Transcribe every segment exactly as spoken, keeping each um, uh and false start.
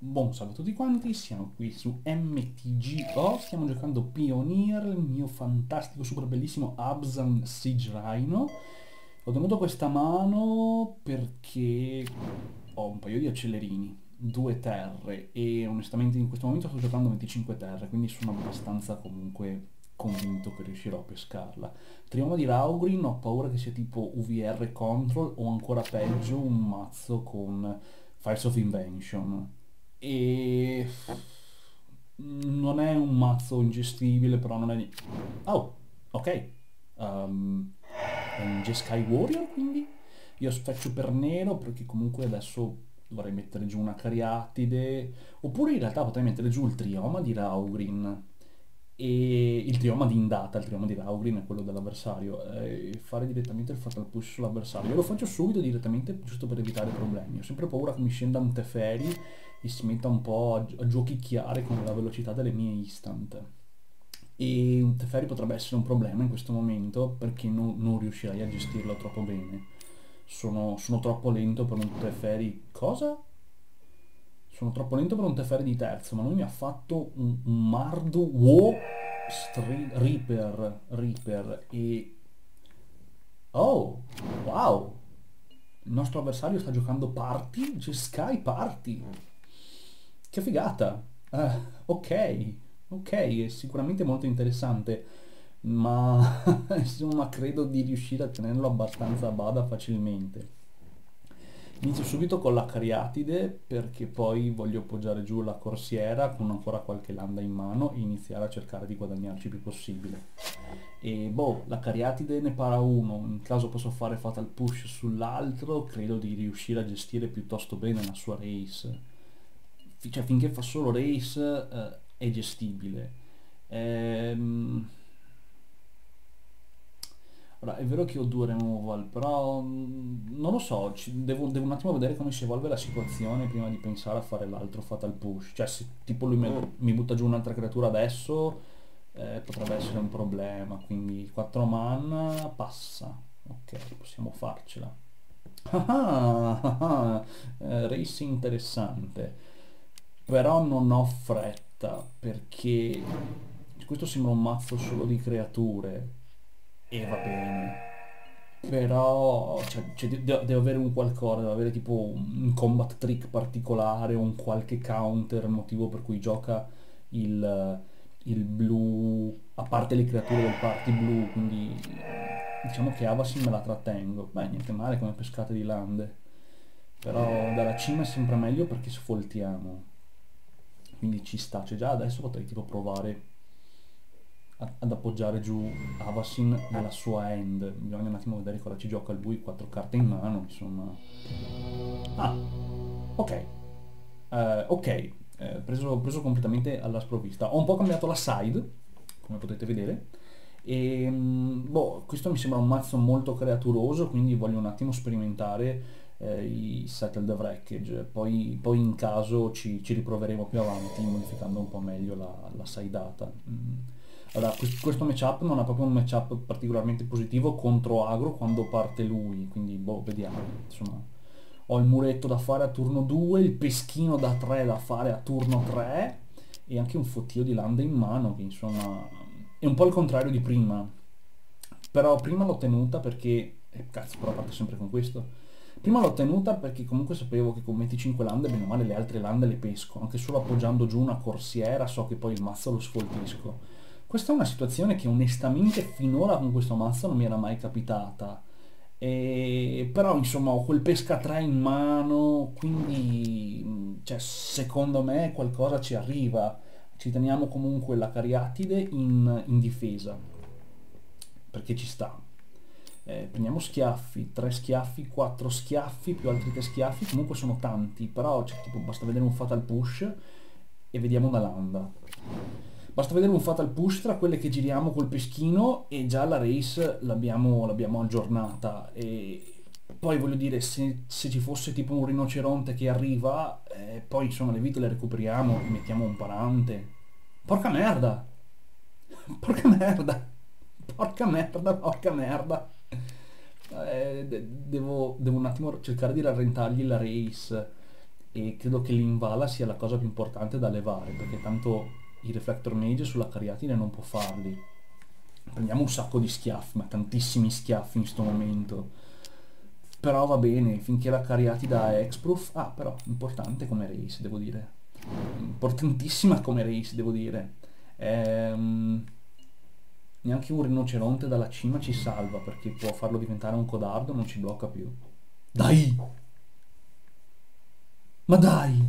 Buon salve a tutti quanti, siamo qui su M T G O, stiamo giocando Pioneer, il mio fantastico, super bellissimo Abzan Siege Rhino. Ho tenuto questa mano perché ho un paio di accelerini, due terre e onestamente in questo momento sto giocando venticinque terre, quindi sono abbastanza comunque convinto che riuscirò a pescarla. Trionfo di Raugrin, ho paura che sia tipo U V R Control o ancora peggio un mazzo con Fires of Invention. E non è un mazzo ingestibile, però non è... Oh, ok. Um, è un Jeskai Warrior, quindi io sfaccio per nero perché comunque adesso dovrei mettere giù una Cariatide, oppure in realtà potrei mettere giù il trioma di Raugrin e il trioma di Indata, il trioma di Raugrin è quello dell'avversario, e fare direttamente il Fatal Push sull'avversario. Io lo faccio subito direttamente giusto per evitare problemi. Ho sempre paura che mi scenda un Teferi e si metta un po' a, gi a giochicchiare con la velocità delle mie instant, e un Teferi potrebbe essere un problema in questo momento perché no, non riuscirei a gestirlo troppo bene. Sono, sono troppo lento per un Teferi. Cosa? Sono troppo lento per un Teferi di terzo, ma lui mi ha fatto un, un Mardu, wow, Reaper, Reaper e... Oh, wow! Il nostro avversario sta giocando Party, c'è Sky Party! Che figata! Uh, ok, ok, è sicuramente molto interessante, ma insomma credo di riuscire a tenerlo abbastanza a bada facilmente. Inizio subito con la Cariatide perché poi voglio appoggiare giù la Corsiera con ancora qualche landa in mano e iniziare a cercare di guadagnarci il più possibile. E boh, la Cariatide ne para uno, in caso posso fare Fatal Push sull'altro, credo di riuscire a gestire piuttosto bene la sua race. F cioè finché fa solo race eh, è gestibile. Ehm... Allora, è vero che ho due removal, però non lo so, devo, devo un attimo vedere come si evolve la situazione prima di pensare a fare l'altro Fatal Push. Cioè se tipo lui me, mi butta giù un'altra creatura adesso eh, potrebbe essere un problema, quindi quattro mana passa. Ok, possiamo farcela. Ah, ah, ah, eh, race interessante, però non ho fretta perché questo sembra un mazzo solo di creature. E va bene, però cioè, cioè, de devo avere un qualcosa, devo avere tipo un combat trick particolare o un qualche counter, motivo per cui gioca il, il blu, a parte le creature del party blu, quindi diciamo che Avacyn me la trattengo. Beh, niente male come pescate di lande, però dalla cima è sempre meglio perché sfoltiamo, quindi ci sta. Cioè già adesso potrei tipo provare ad appoggiare giù Avacyn nella sua end. Bisogna un attimo vedere cosa ci gioca lui, quattro carte in mano, insomma. Ah, ok, uh, ok, uh, preso, preso completamente alla sprovvista. Ho un po' cambiato la side, come potete vedere, e boh, questo mi sembra un mazzo molto creaturoso, quindi voglio un attimo sperimentare eh, i Settle the Wreckage, poi, poi in caso ci, ci riproveremo più avanti modificando un po' meglio la, la sideata. Mm. Allora, questo matchup non è proprio un matchup particolarmente positivo contro agro quando parte lui, quindi boh, vediamo. Insomma, ho il muretto da fare a turno due, il peschino da tre da fare a turno tre e anche un fottio di lande in mano, che insomma è un po' il contrario di prima. Però prima l'ho tenuta perché... Eh, cazzo, però parto sempre con questo. Prima l'ho tenuta perché comunque sapevo che con venticinque lande, bene o male, le altre lande le pesco. Anche solo appoggiando giù una Corsiera so che poi il mazzo lo sfoltisco. Questa è una situazione che onestamente finora con questo mazzo non mi era mai capitata, e... però insomma ho quel pesca tre in mano, quindi cioè, secondo me qualcosa ci arriva. Ci teniamo comunque la Cariatide in, in difesa, perché ci sta. Eh, prendiamo schiaffi, tre schiaffi, quattro schiaffi, più altri tre schiaffi, comunque sono tanti, però cioè, tipo, basta vedere un Fatal Push e vediamo una landa. Basta vedere un Fatal Push tra quelle che giriamo col peschino e già la race l'abbiamo aggiornata. E poi voglio dire, se, se ci fosse tipo un rinoceronte che arriva, eh, poi insomma le vite le recuperiamo e mettiamo un parante. Porca merda! Porca merda! Porca merda, porca merda! Eh, de devo, devo un attimo cercare di rallentargli la race. e credo che l'invala sia la cosa più importante da levare, perché tanto il Reflector Mage sulla Cariatide non può farli. Prendiamo un sacco di schiaffi, ma tantissimi schiaffi in sto momento. Però va bene, finché la Cariatide è Hexproof. Ah, però, importante come race, devo dire. Importantissima come race, devo dire. Ehm, neanche un rinoceronte dalla cima ci salva, perché può farlo diventare un codardo e non ci blocca più. Dai! Ma dai!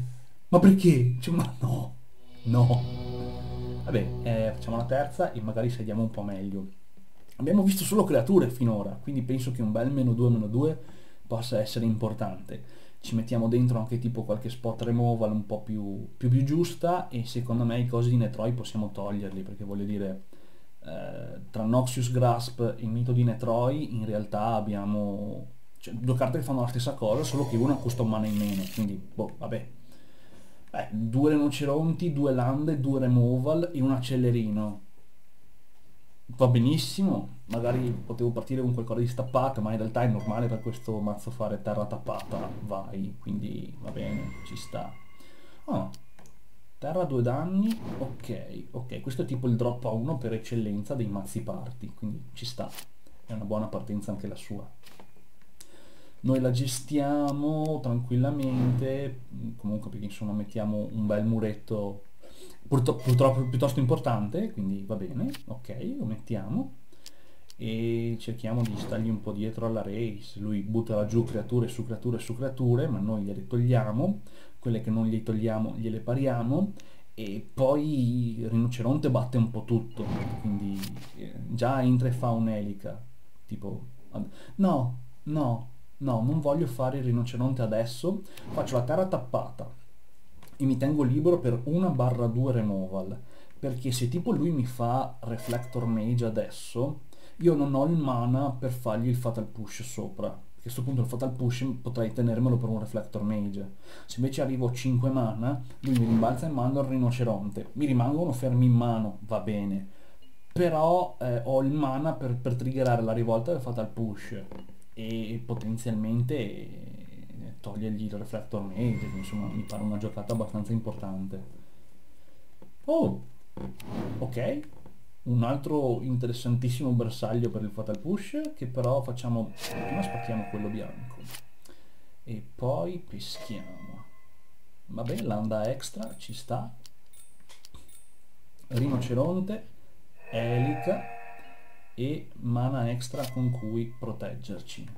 Ma perché? Cioè, ma no! No! Vabbè, eh, facciamo la terza e magari sediamo un po' meglio. Abbiamo visto solo creature finora, quindi penso che un bel meno due meno due possa essere importante. Ci mettiamo dentro anche tipo qualche spot removal un po' più, più, più giusta, e secondo me i cosi di Netroy possiamo toglierli, perché voglio dire, eh, tra Noxious Grasp e il mito di Netroy in realtà abbiamo, cioè, due carte che fanno la stessa cosa, solo che una costa un mana in meno, quindi boh, vabbè. Beh, due rinoceronti, due lande, due removal e un accelerino. Va benissimo, magari potevo partire con qualcosa di stappato, ma in realtà è normale per questo mazzo fare terra tappata, vai, quindi va bene, ci sta. Ah, terra due danni, ok, ok, questo è tipo il drop a uno per eccellenza dei mazzi party, quindi ci sta, è una buona partenza anche la sua. Noi la gestiamo tranquillamente, comunque, perché insomma mettiamo un bel muretto purtroppo piuttosto importante, quindi va bene, ok, lo mettiamo e cerchiamo di stargli un po' dietro alla race. Lui butta giù creature su creature su creature, ma noi gliele togliamo, quelle che non gli togliamo gliele pariamo, e poi il rinoceronte batte un po' tutto, quindi già entra e fa un'elica, tipo no, no, no, non voglio fare il rinoceronte adesso, faccio la terra tappata e mi tengo libero per uno barra due removal, perché se tipo lui mi fa Reflector Mage adesso, io non ho il mana per fargli il Fatal Push sopra, perché a questo punto il Fatal Push potrei tenermelo per un Reflector Mage. Se invece arrivo a cinque mana, lui mi rimbalza in mano il rinoceronte, mi rimangono fermi in mano, va bene, però eh, ho il mana per, per triggerare la rivolta del Fatal Push e potenzialmente... Eh, togliergli il Reflector Mage, insomma mi pare una giocata abbastanza importante. Oh, ok, un altro interessantissimo bersaglio per il Fatal Push, che però facciamo prima, spacchiamo quello bianco e poi peschiamo, va bene, landa extra, ci sta, rinoceronte, elica e mana extra con cui proteggerci.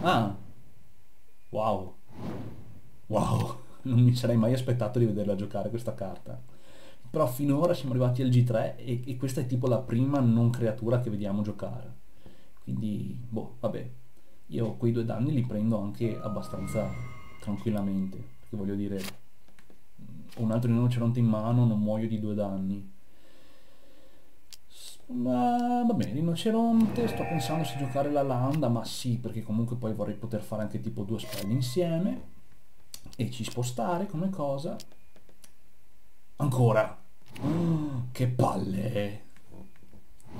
Ah, wow, wow, non mi sarei mai aspettato di vederla giocare questa carta, però finora siamo arrivati al G tre e, e questa è tipo la prima non creatura che vediamo giocare, quindi boh, vabbè, io quei due danni li prendo anche abbastanza tranquillamente, perché voglio dire, ho un altro rinoceronte in mano, non muoio di due danni. Ma va bene, rinoceronte, sto pensando se giocare la landa, ma sì, perché comunque poi vorrei poter fare anche tipo due spell insieme e ci spostare come cosa. Ancora! Oh, che palle!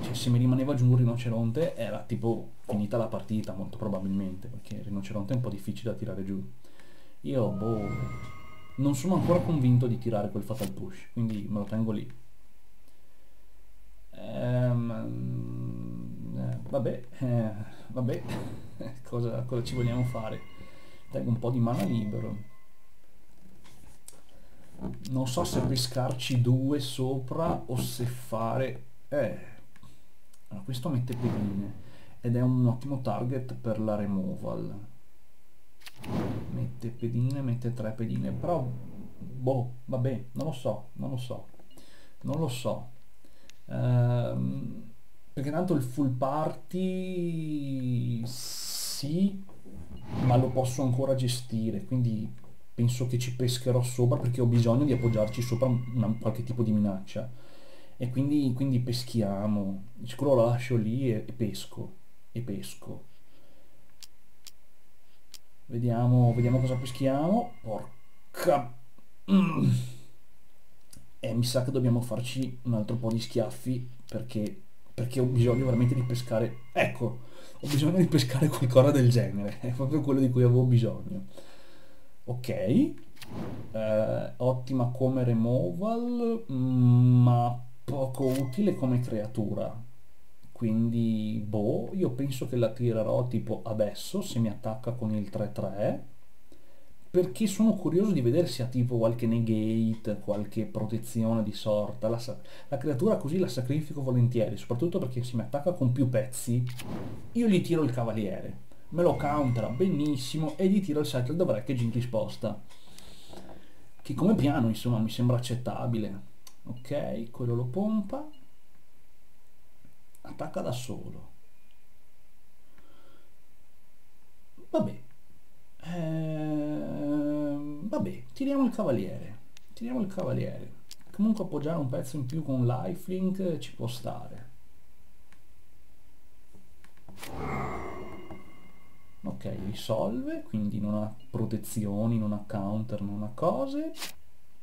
Cioè, se mi rimaneva giù un rinoceronte era tipo finita la partita, molto probabilmente, perché il rinoceronte è un po' difficile da tirare giù. Io, boh, non sono ancora convinto di tirare quel Fatal Push, quindi me lo tengo lì. Um, eh, vabbè, eh, vabbè, cosa, cosa ci vogliamo fare? Tengo un po' di mana libero. Non so se pescarci due sopra o se fare... Eh, allora, questo mette pedine ed è un ottimo target per la removal. Mette pedine, mette tre pedine, però... Boh, vabbè, non lo so, non lo so, non lo so. Uh, perché tanto il full party sì, ma lo posso ancora gestire, quindi penso che ci pescherò sopra, perché ho bisogno di appoggiarci sopra una, qualche tipo di minaccia, e quindi, quindi peschiamo, di sicuro lo lascio lì e, e pesco e pesco vediamo, vediamo cosa peschiamo. Porca mm. Eh, mi sa che dobbiamo farci un altro po' di schiaffi, perché perché ho bisogno veramente di pescare, ecco, ho bisogno di pescare qualcosa del genere, è proprio quello di cui avevo bisogno. Ok, eh, ottima come removal, ma poco utile come creatura, quindi boh, io penso che la tirerò tipo adesso se mi attacca con il tre tre, perché sono curioso di vedere se ha tipo qualche negate, qualche protezione di sorta. La, la creatura così la sacrifico volentieri, soprattutto perché se mi attacca con più pezzi io gli tiro il cavaliere, me lo countera benissimo e gli tiro il Settle the Wreckage in risposta, che come piano insomma mi sembra accettabile. Ok, quello lo pompa, attacca da solo, vabbè. Ehm, vabbè, tiriamo il cavaliere, tiriamo il cavaliere, comunque appoggiare un pezzo in più con lifelink ci può stare. Ok, risolve, quindi non ha protezioni, non ha counter, non ha cose,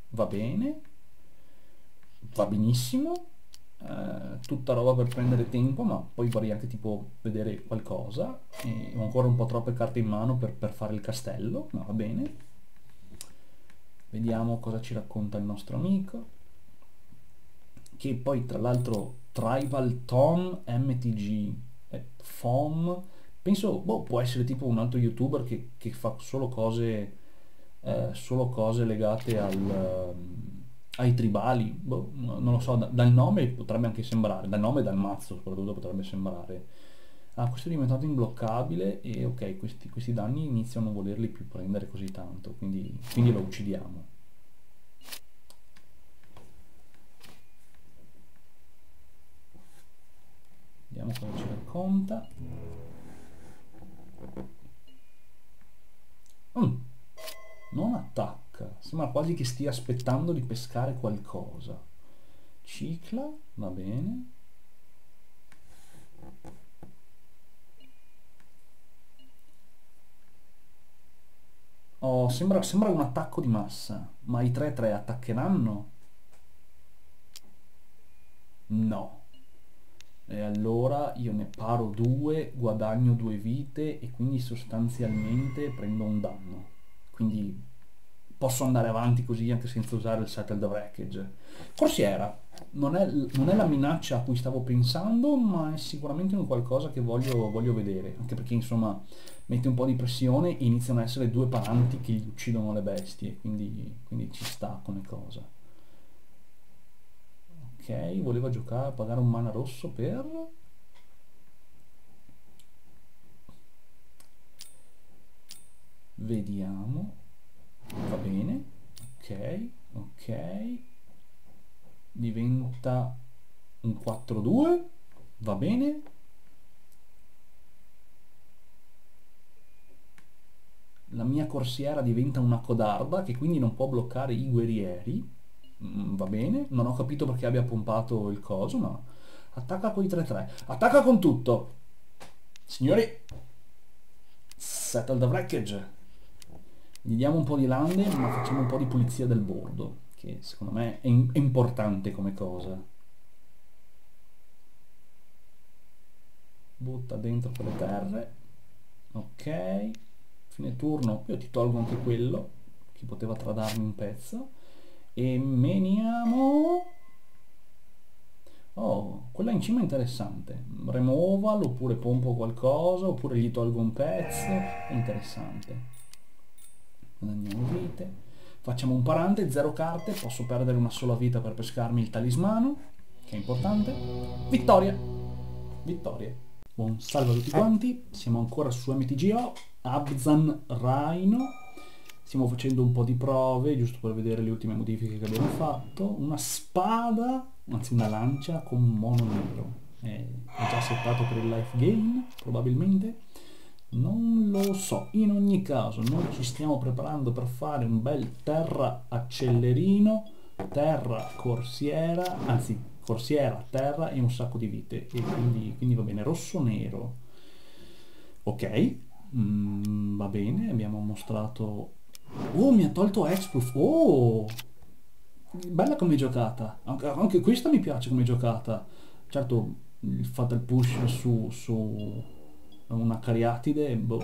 va bene, va benissimo. Eh, tutta roba per prendere tempo, ma poi vorrei anche tipo vedere qualcosa, e ho ancora un po' troppe carte in mano per, per fare il castello, ma va bene. Vediamo cosa ci racconta il nostro amico, che poi tra l'altro Tribal Tom M T G eh, F O M, penso boh, può essere tipo un altro youtuber che, che fa solo cose eh, solo cose legate al um, ai tribali, boh, non lo so, da, dal nome potrebbe anche sembrare, dal nome e dal mazzo soprattutto potrebbe sembrare. Ah, questo è diventato imbloccabile e ok, questi, questi danni inizio a non volerli più prendere così tanto, quindi, quindi lo uccidiamo. Vediamo cosa ci racconta. Mm, non attacca, sembra quasi che stia aspettando di pescare qualcosa. Cicla, va bene, oh, sembra, sembra un attacco di massa, ma i tre tre attaccheranno? No, e allora io ne paro due, guadagno due vite e quindi sostanzialmente prendo un danno, quindi posso andare avanti così anche senza usare il Settle the Wreckage. Corsiera non è, non è la minaccia a cui stavo pensando, ma è sicuramente un qualcosa che voglio, voglio vedere, anche perché insomma mette un po' di pressione e iniziano a essere due paranti che gli uccidono le bestie, quindi, quindi ci sta come cosa. Ok, voleva giocare, pagare un mana rosso per... vediamo... va bene, ok, ok, diventa un quattro due, va bene, la mia corsiera diventa una codarda che quindi non può bloccare i guerrieri, mm, va bene, non ho capito perché abbia pompato il coso, ma attacca con i tre tre, attacca con tutto, signori, Settle the Wreckage. Gli diamo un po' di lande, ma facciamo un po' di pulizia del bordo, che secondo me è, è importante come cosa. Butta dentro quelle terre. Ok, fine turno io ti tolgo anche quello che poteva tradarmi un pezzo e meniamo. Oh, quella in cima è interessante, removal oppure pompo qualcosa oppure gli tolgo un pezzo, è interessante. Guadagniamo vite, facciamo un parante, zero carte, posso perdere una sola vita per pescarmi il talismano, che è importante. Vittoria, vittoria. Buon salve a tutti quanti, siamo ancora su M T G O, Abzan Rhino, stiamo facendo un po' di prove, giusto per vedere le ultime modifiche che abbiamo fatto. Una spada, anzi una lancia con mono nero, è già settato per il life gain, probabilmente. Non lo so, in ogni caso noi ci stiamo preparando per fare un bel terra accellerino, terra corsiera, anzi corsiera, terra e un sacco di vite, e quindi, quindi va bene, rosso nero. Ok, mm, va bene, abbiamo mostrato... oh, mi ha tolto Hexproof, oh! Bella come giocata, anche, anche questa mi piace come giocata, certo... il Fatal Push su, su una Cariatide, boh,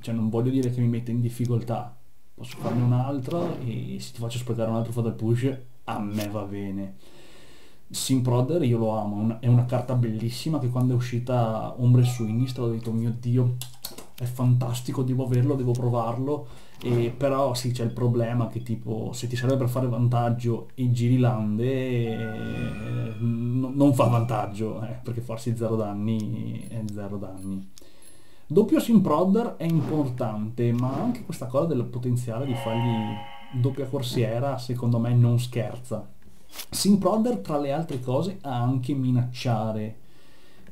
cioè non voglio dire che mi mette in difficoltà, posso farne un'altra e se ti faccio aspettare un altro Fatal Push a me va bene. Simproder io lo amo, una, è una carta bellissima che quando è uscita Ombre su Sinistra ho detto mio dio è fantastico, devo averlo, devo provarlo, e però sì c'è il problema che tipo se ti serve per fare vantaggio e giri lande eh, non fa vantaggio eh, perché farsi zero danni è zero danni. Doppio Simproder è importante, ma anche questa cosa del potenziale di fargli doppia Corsiera secondo me non scherza. Simproder tra le altre cose ha anche minacciare,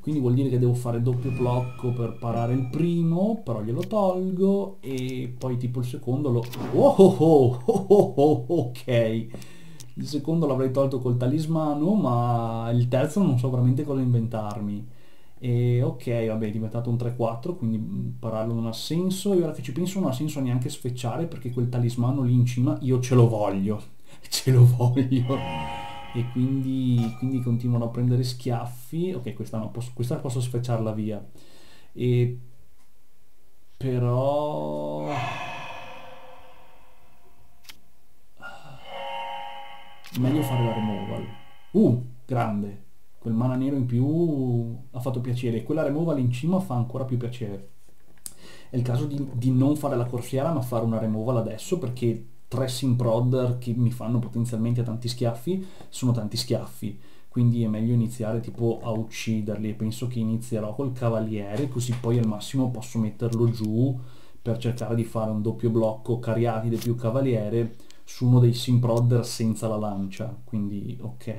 quindi vuol dire che devo fare doppio blocco per parare il primo, però glielo tolgo e poi tipo il secondo lo... Oh oh oh, oh, oh, oh ok, il secondo l'avrei tolto col talismano, ma il terzo non so veramente cosa inventarmi. E ok, vabbè, è diventato un tre quattro, quindi pararlo non ha senso, e ora che ci penso non ha senso neanche sfecciare perché quel talismano lì in cima io ce lo voglio. Ce lo voglio e quindi, quindi continuano a prendere schiaffi. Ok, questa no, posso, questa posso sfrecciarla via, e però meglio fare la removal. Uh, grande, quel mana nero in più ha fatto piacere, quella removal in cima fa ancora più piacere. È il caso di, di non fare la corsiera ma fare una removal adesso, perché tre Simproder che mi fanno potenzialmente tanti schiaffi sono tanti schiaffi, quindi è meglio iniziare tipo a ucciderli, e penso che inizierò col cavaliere così poi al massimo posso metterlo giù per cercare di fare un doppio blocco Cariatide più cavaliere su uno dei Simproder senza la lancia, quindi ok.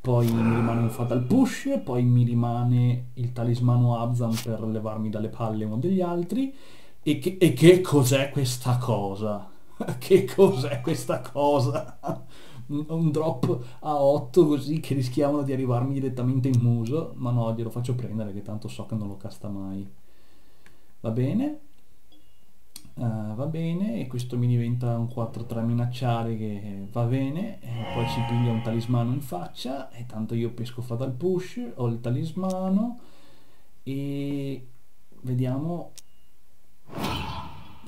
Poi mi rimane un Fatal Push, poi mi rimane il talismano Abzan per levarmi dalle palle uno degli altri, e che, e che cos'è questa cosa? Che cos'è questa cosa? Un drop a otto così che rischiavano di arrivarmi direttamente in muso, ma no, glielo faccio prendere che tanto so che non lo casta mai. Va bene, uh, va bene, e questo mi diventa un quattro tre minacciare che va bene, e poi si piglia un talismano in faccia e tanto io pesco Fatal Push, ho il talismano e vediamo...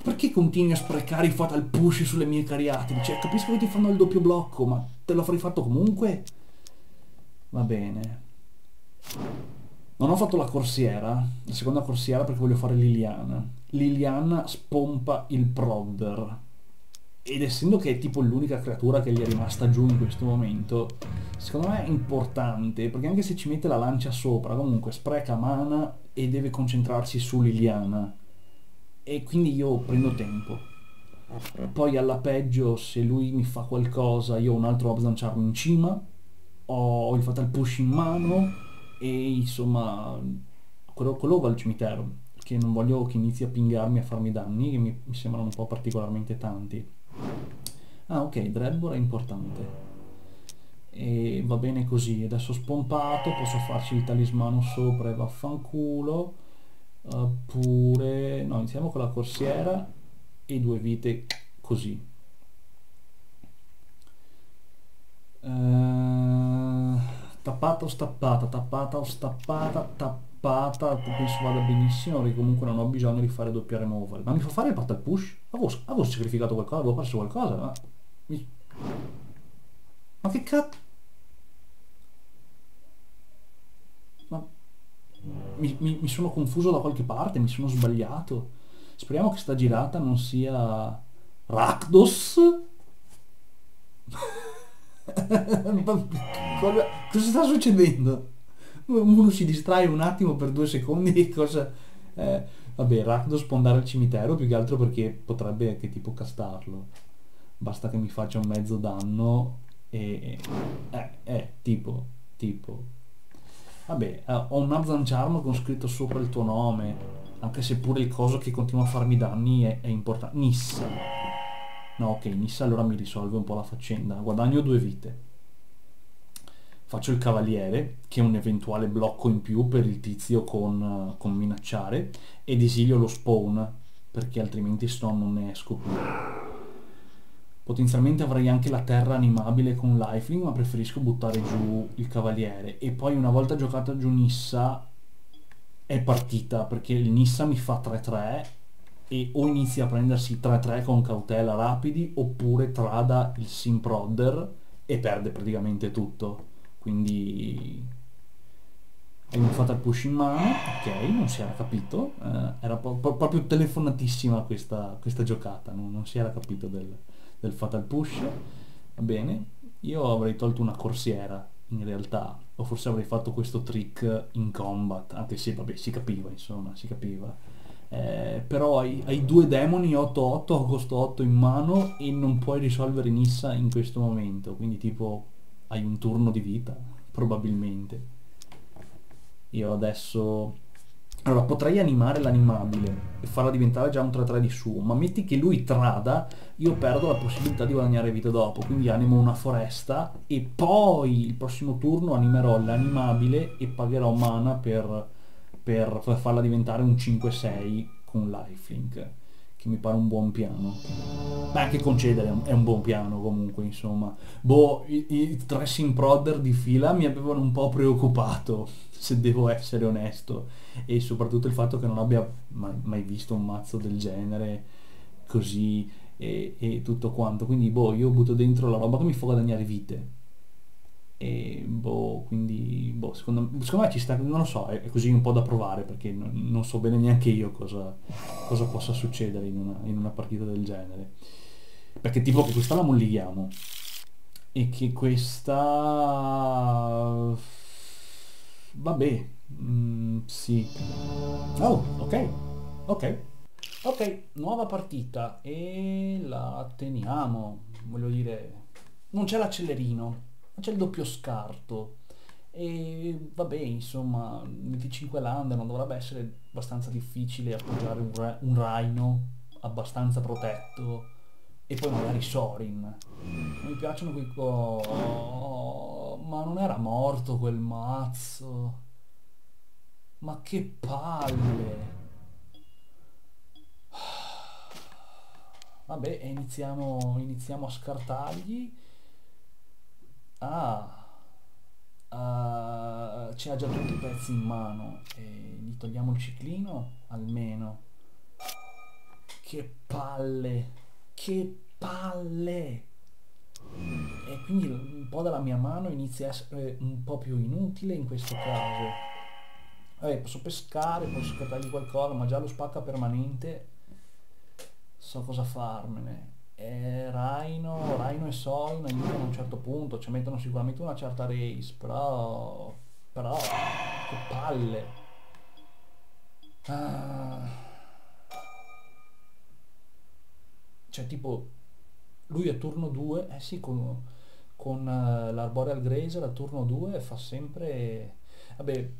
Perché continui a sprecare i Fatal Push sulle mie cariatide? Cioè, capisco che ti fanno il doppio blocco, ma te l'avrei fatto comunque? Va bene. Non ho fatto la corsiera, la seconda corsiera, perché voglio fare Liliana. Liliana spompa il Prodder. Ed essendo che è tipo l'unica creatura che gli è rimasta giù in questo momento, secondo me è importante, perché anche se ci mette la lancia sopra, comunque spreca mana e deve concentrarsi su Liliana. E quindi io prendo tempo, poi alla peggio se lui mi fa qualcosa io ho un altro Abzan Charm in cima, ho il Fatal Push in mano e insomma quello, quello va al cimitero, che non voglio che inizi a pingarmi, a farmi danni che mi, mi sembrano un po' particolarmente tanti. Ah ok, Dreadbore è importante e va bene così. Adesso spompato posso farci il talismano sopra e vaffanculo. Oppure no, iniziamo con la corsiera e due vite così. Uh, tappata o stappata, tappata o stappata, tappata, penso vada benissimo perché comunque non ho bisogno di fare doppia removal. Ma mi fa fare il Fatal Push? Avevo, avevo sacrificato qualcosa, avevo perso qualcosa, ma... Mi... Ma che cazzo? Mi, mi, mi sono confuso da qualche parte, mi sono sbagliato. Speriamo che sta girata non sia Rakdos. cosa, cosa sta succedendo? Uno si distrae un attimo per due secondi e cosa... Eh, vabbè, Rakdos può andare al cimitero più che altro perché potrebbe anche tipo castarlo. Basta che mi faccia un mezzo danno e... Eh, eh, tipo, tipo... Vabbè, ho un Abzan Charm con scritto sopra il tuo nome, anche se pure il coso che continua a farmi danni è, è importante. Nissa. No, ok, Nissa allora mi risolve un po' la faccenda. Guadagno due vite. Faccio il cavaliere, che è un eventuale blocco in più per il tizio con, con minacciare, ed esilio lo spawn, perché altrimenti sto non ne esco più. Potenzialmente avrei anche la terra animabile con lifelink, ma preferisco buttare giù il cavaliere. E poi una volta giocata giù Nissa è partita, perché il Nissa mi fa tre tre e o inizia a prendersi tre tre con cautela rapidi, oppure trada il Simprodder e perde praticamente tutto. Quindi è un Fatal Push in mano, ok, non si era capito, eh, era po po proprio telefonatissima questa, questa giocata, non, non si era capito del... del Fatal Push. Va bene, io avrei tolto una Corsiera in realtà, o forse avrei fatto questo trick in combat, anche se vabbè si capiva, insomma si capiva, eh, però hai, hai due demoni otto otto a costo otto in mano e non puoi risolvere Nissa in questo momento, quindi tipo hai un turno di vita probabilmente. Io adesso allora potrei animare l'animabile e farla diventare già un tre tre di suo, ma metti che lui trada, io perdo la possibilità di guadagnare vita dopo, quindi animo una foresta e poi il prossimo turno animerò l'animabile e pagherò mana per, per farla diventare un cinque sei con lifelink, che mi pare un buon piano. Beh, anche concedere è un buon piano comunque, insomma. Boh, i, i tre Simprodder di fila mi avevano un po' preoccupato, se devo essere onesto, e soprattutto il fatto che non abbia mai, mai visto un mazzo del genere così e, e tutto quanto. Quindi boh, io butto dentro la roba che mi fa guadagnare vite e boh, quindi boh, secondo, secondo me ci sta, non lo so, è, è così un po' da provare, perché non, non so bene neanche io cosa, cosa possa succedere in una, in una partita del genere, perché tipo che questa la molliamo e che questa vabbè, mm, sì, oh ok ok ok nuova partita e la teniamo, voglio dire non c'è l'accelerino, c'è il doppio scarto e vabbè, insomma venticinque land, non dovrebbe essere abbastanza difficile appoggiare un, un Rhino abbastanza protetto e poi magari Sorin. Non mi piacciono quei co... Oh, ma non era morto quel mazzo, ma che palle. Vabbè, e iniziamo, iniziamo a scartargli. Ah, uh, c'è già tutti i pezzi in mano e gli togliamo il ciclino almeno. Che palle, che palle. E quindi un po' dalla mia mano inizia a essere un po' più inutile in questo caso. Vabbè, posso pescare, posso scartargli qualcosa, ma già lo spacca permanente, so cosa farmene. Eh, Rhino, Rhino e Sorin aiutano a un certo punto, ci mettono sicuramente una certa race, però però che palle. Ah, cioè tipo lui a turno due, eh sì, con, con uh, l'Arboreal Grazer a turno due fa sempre, vabbè,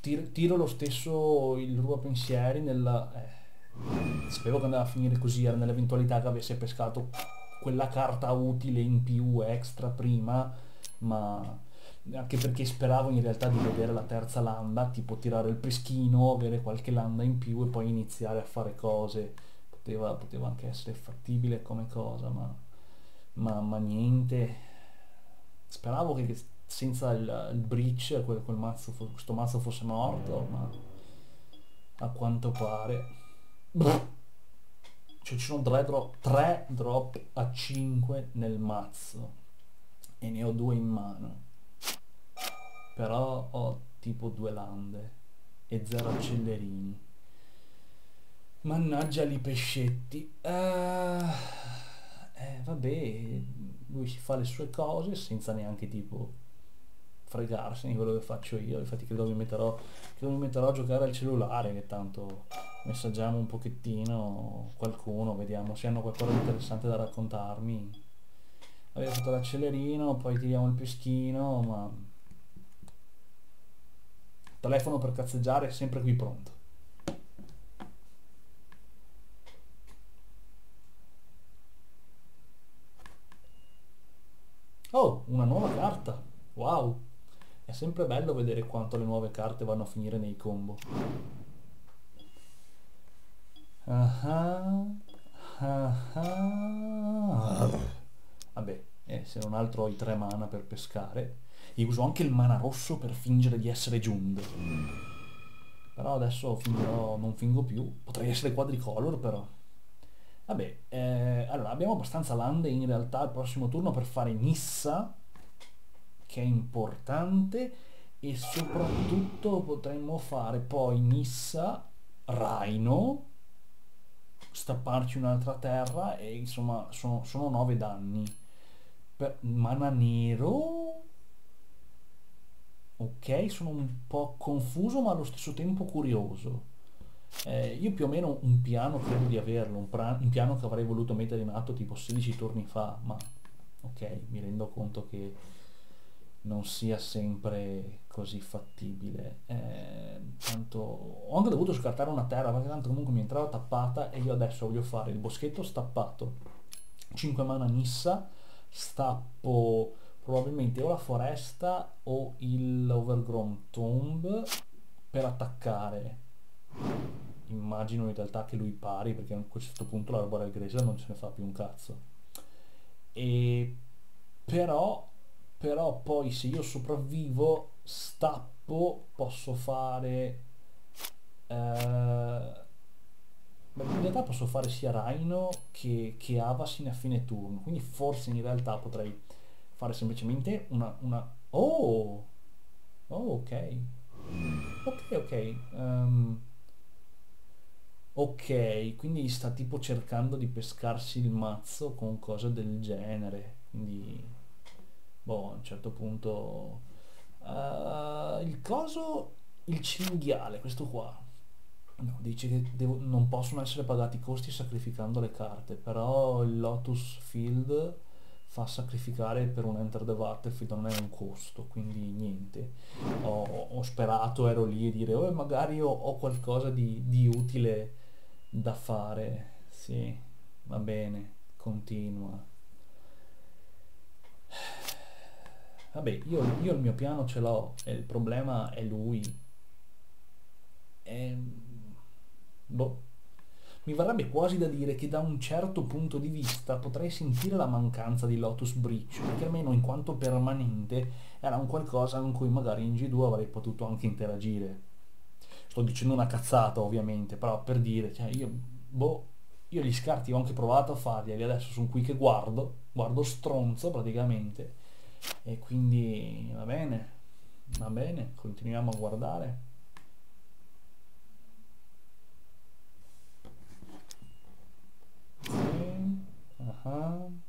tir, tiro lo stesso il Ruba Pensieri nella... Eh. Sapevo che andava a finire così, era nell'eventualità che avesse pescato quella carta utile in più extra prima, ma anche perché speravo in realtà di vedere la terza landa, tipo tirare il peschino, avere qualche landa in più e poi iniziare a fare cose. Poteva, poteva anche essere fattibile come cosa, ma, ma, ma niente. Speravo che senza il, il breach quel, quel mazzo, questo mazzo fosse morto, ma a quanto pare... Cioè, ci sono tre drop, tre drop a cinque nel mazzo e ne ho due in mano, però ho tipo due lande e zero accellerini. Mannaggia li pescetti. uh, eh, vabbè, lui si fa le sue cose senza neanche tipo fregarsene di quello che faccio io. Infatti credo mi metterò, credo mi metterò a giocare al cellulare, che tanto messaggiamo un pochettino qualcuno, vediamo se hanno qualcosa di interessante da raccontarmi. Abbiamo fatto l'accelerino, poi tiriamo il peschino, ma telefono per cazzeggiare è sempre qui pronto. Oh, una nuova carta, wow. È sempre bello vedere quanto le nuove carte vanno a finire nei combo. Ah ah ah ah. Vabbè, eh, se non altro ho i tre mana per pescare. E uso anche il mana rosso per fingere di essere Jund. Però adesso fingo, non fingo più. Potrei essere quadricolor però. Vabbè, eh, allora abbiamo abbastanza lande in realtà al prossimo turno per fare Nissa, che è importante, e soprattutto potremmo fare poi Nissa, Rhino, stapparci un'altra terra e insomma sono, sono nove danni. Per mana nero... Ok, sono un po' confuso ma allo stesso tempo curioso. Eh, io più o meno un piano credo di averlo, un, un piano che avrei voluto mettere in atto tipo sedici turni fa, ma ok, mi rendo conto che non sia sempre così fattibile. Eh, tanto ho anche dovuto scartare una terra perché tanto comunque mi entrava tappata, e io adesso voglio fare il boschetto stappato, cinque mana Nissa, stappo probabilmente o la foresta o l'Overgrown Tomb per attaccare. Immagino in realtà che lui pari, perché a questo punto l'Arboreal Grace non se ne fa più un cazzo. E però, però poi se io sopravvivo stappo, posso fare eh, in realtà posso fare sia Rhino che, che Avacyn a fine turno, quindi forse in realtà potrei fare semplicemente una, una... oh! Oh, ok, ok, ok. um, Ok, quindi sta tipo cercando di pescarsi il mazzo con cose del genere, quindi boh, a un certo punto uh, il coso, il cinghiale, questo qua no, dice che devo, non possono essere pagati i costi sacrificando le carte, però il Lotus Field fa sacrificare per un Enter the Battlefield, non è un costo, quindi niente. Ho, ho sperato, ero lì a dire oh, magari ho, ho qualcosa di, di utile da fare. Sì, va bene, continua. Vabbè, io, io il mio piano ce l'ho e il problema è lui. E... boh, mi verrebbe quasi da dire che da un certo punto di vista potrei sentire la mancanza di Lotus Breach, perché almeno in quanto permanente era un qualcosa con cui magari in G due avrei potuto anche interagire. Sto dicendo una cazzata ovviamente, però per dire, cioè io, boh, io gli scarti ho anche provato a farglieli, adesso sono qui che guardo, guardo stronzo praticamente, e quindi va bene, va bene, continuiamo a guardare. Uh-huh.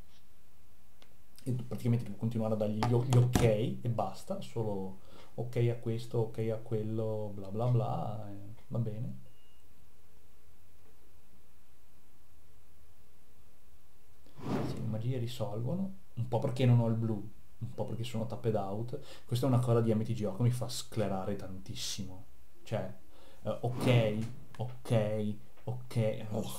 E praticamente devo continuare a dargli gli ok e basta, solo... ok a questo, ok a quello, bla bla bla, eh, va bene. Sì, le magie risolvono, un po' perché non ho il blu, un po' perché sono tapped out. Questa è una cosa di M T G O che mi fa sclerare tantissimo. Cioè, eh, ok, ok, ok... oh.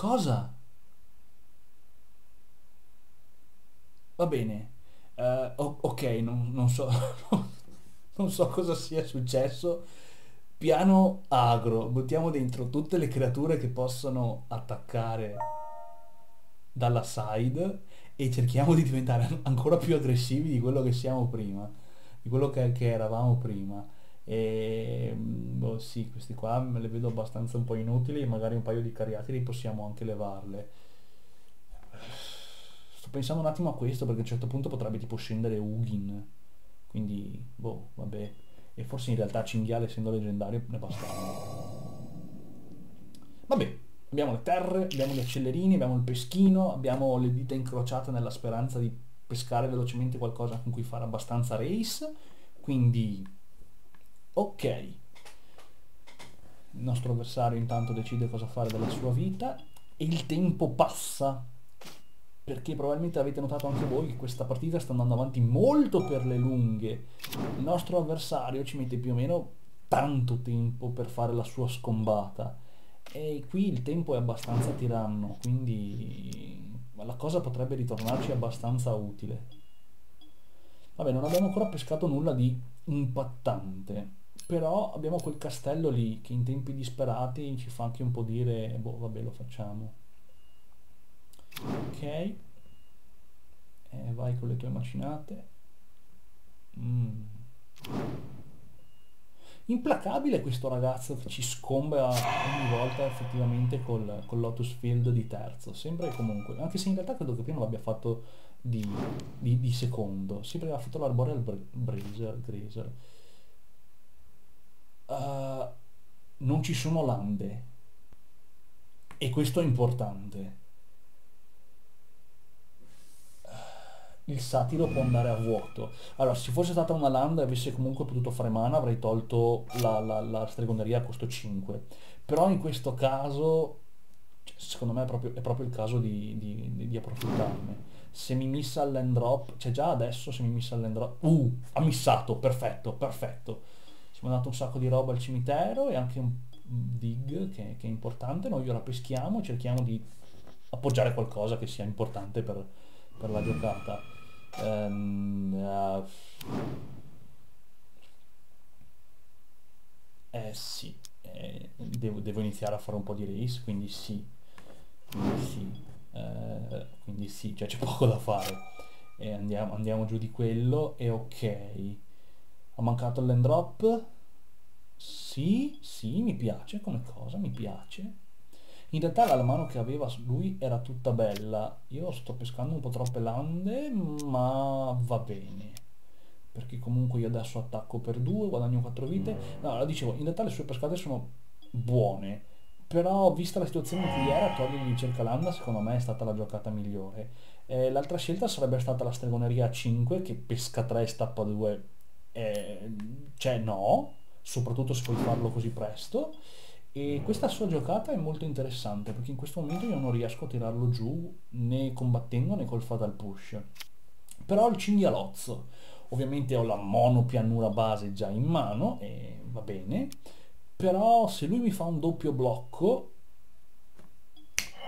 Cosa? Va bene, uh, ok, non, non so non so cosa sia successo. Piano agro, buttiamo dentro tutte le creature che possono attaccare dalla side e cerchiamo di diventare ancora più aggressivi di quello che siamo prima, di quello che, che eravamo prima. E boh, sì, questi qua me le vedo abbastanza un po' inutili, magari un paio di cariatidi possiamo anche levarle. Sto pensando un attimo a questo perché a un certo punto potrebbe tipo scendere Ugin, quindi boh, vabbè, e forse in realtà cinghiale essendo leggendario ne bastava. Vabbè, Abbiamo le terre, abbiamo gli accelerini, abbiamo il peschino, abbiamo le dita incrociate nella speranza di pescare velocemente qualcosa con cui fare abbastanza race. Quindi ok, il nostro avversario intanto decide cosa fare della sua vita e il tempo passa, perché probabilmente avete notato anche voi che questa partita sta andando avanti molto per le lunghe. Il nostro avversario ci mette più o meno tanto tempo per fare la sua scombata e qui il tempo è abbastanza tiranno, quindi la cosa potrebbe ritornarci abbastanza utile. Vabbè, non abbiamo ancora pescato nulla di impattante, però abbiamo quel castello lì che in tempi disperati ci fa anche un po' dire boh, vabbè, lo facciamo. Ok, eh, vai con le tue macinate. mm. Implacabile questo ragazzo che ci scomba ogni volta effettivamente col, col Lotus Field di terzo, sempre e comunque, anche se in realtà credo che prima l'abbia fatto di, di, di secondo, sempre aveva fatto l'Arboreal Brazer, Grazer. Uh, non ci sono lande e questo è importante. Il satiro può andare a vuoto. Allora, se fosse stata una landa e avesse comunque potuto fare mana, avrei tolto la, la, la stregoneria a costo cinque. Però in questo caso, secondo me è proprio, è proprio il caso di, di, di approfittarne. Se mi missa al land drop, cioè già adesso se mi missa al land drop... Uh, ha missato, perfetto, perfetto. Siamo andati un sacco di roba al cimitero e anche un dig che, che è importante. Noi ora peschiamo e cerchiamo di appoggiare qualcosa che sia importante per, per la giocata. Um, uh, eh sì, eh, devo, devo iniziare a fare un po' di race, quindi sì, quindi sì, eh, quindi sì, cioè c'è poco da fare. E andiamo, andiamo giù di quello e ok. Ho mancato il land drop? Sì, sì, mi piace come cosa, mi piace. In realtà la mano che aveva lui era tutta bella. Io sto pescando un po' troppe lande, ma va bene, perché comunque io adesso attacco per due, guadagno quattro vite. No, la dicevo, in realtà le sue pescate sono buone, però vista la situazione in cui era, togliergli circa landa secondo me è stata la giocata migliore. Eh, l'altra scelta sarebbe stata la stregoneria a cinque, che pesca tre e stappa due, eh, cioè no, soprattutto se puoi farlo così presto. E questa sua giocata è molto interessante, perché in questo momento io non riesco a tirarlo giù né combattendo né col Fatal Push. Però il cinghialozzo, ovviamente ho la monopianura base già in mano e va bene, però se lui mi fa un doppio blocco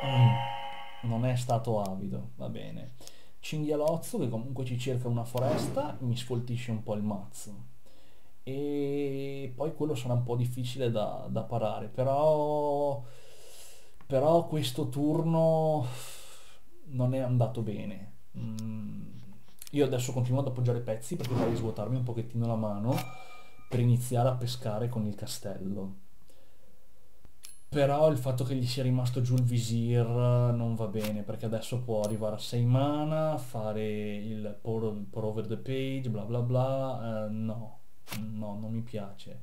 mm, non è stato avido, va bene. Cinghialozzo che comunque ci cerca una foresta, mi sfoltisce un po' il mazzo. E poi quello sarà un po' difficile da, da parare, però però questo turno non è andato bene. Mm. Io adesso continuo ad appoggiare pezzi perché vorrei svuotarmi un pochettino la mano per iniziare a pescare con il castello. Però il fatto che gli sia rimasto giù il visir non va bene, perché adesso può arrivare a sei mana, fare il pour, pour over the page, bla bla bla. Uh, no no, non mi piace,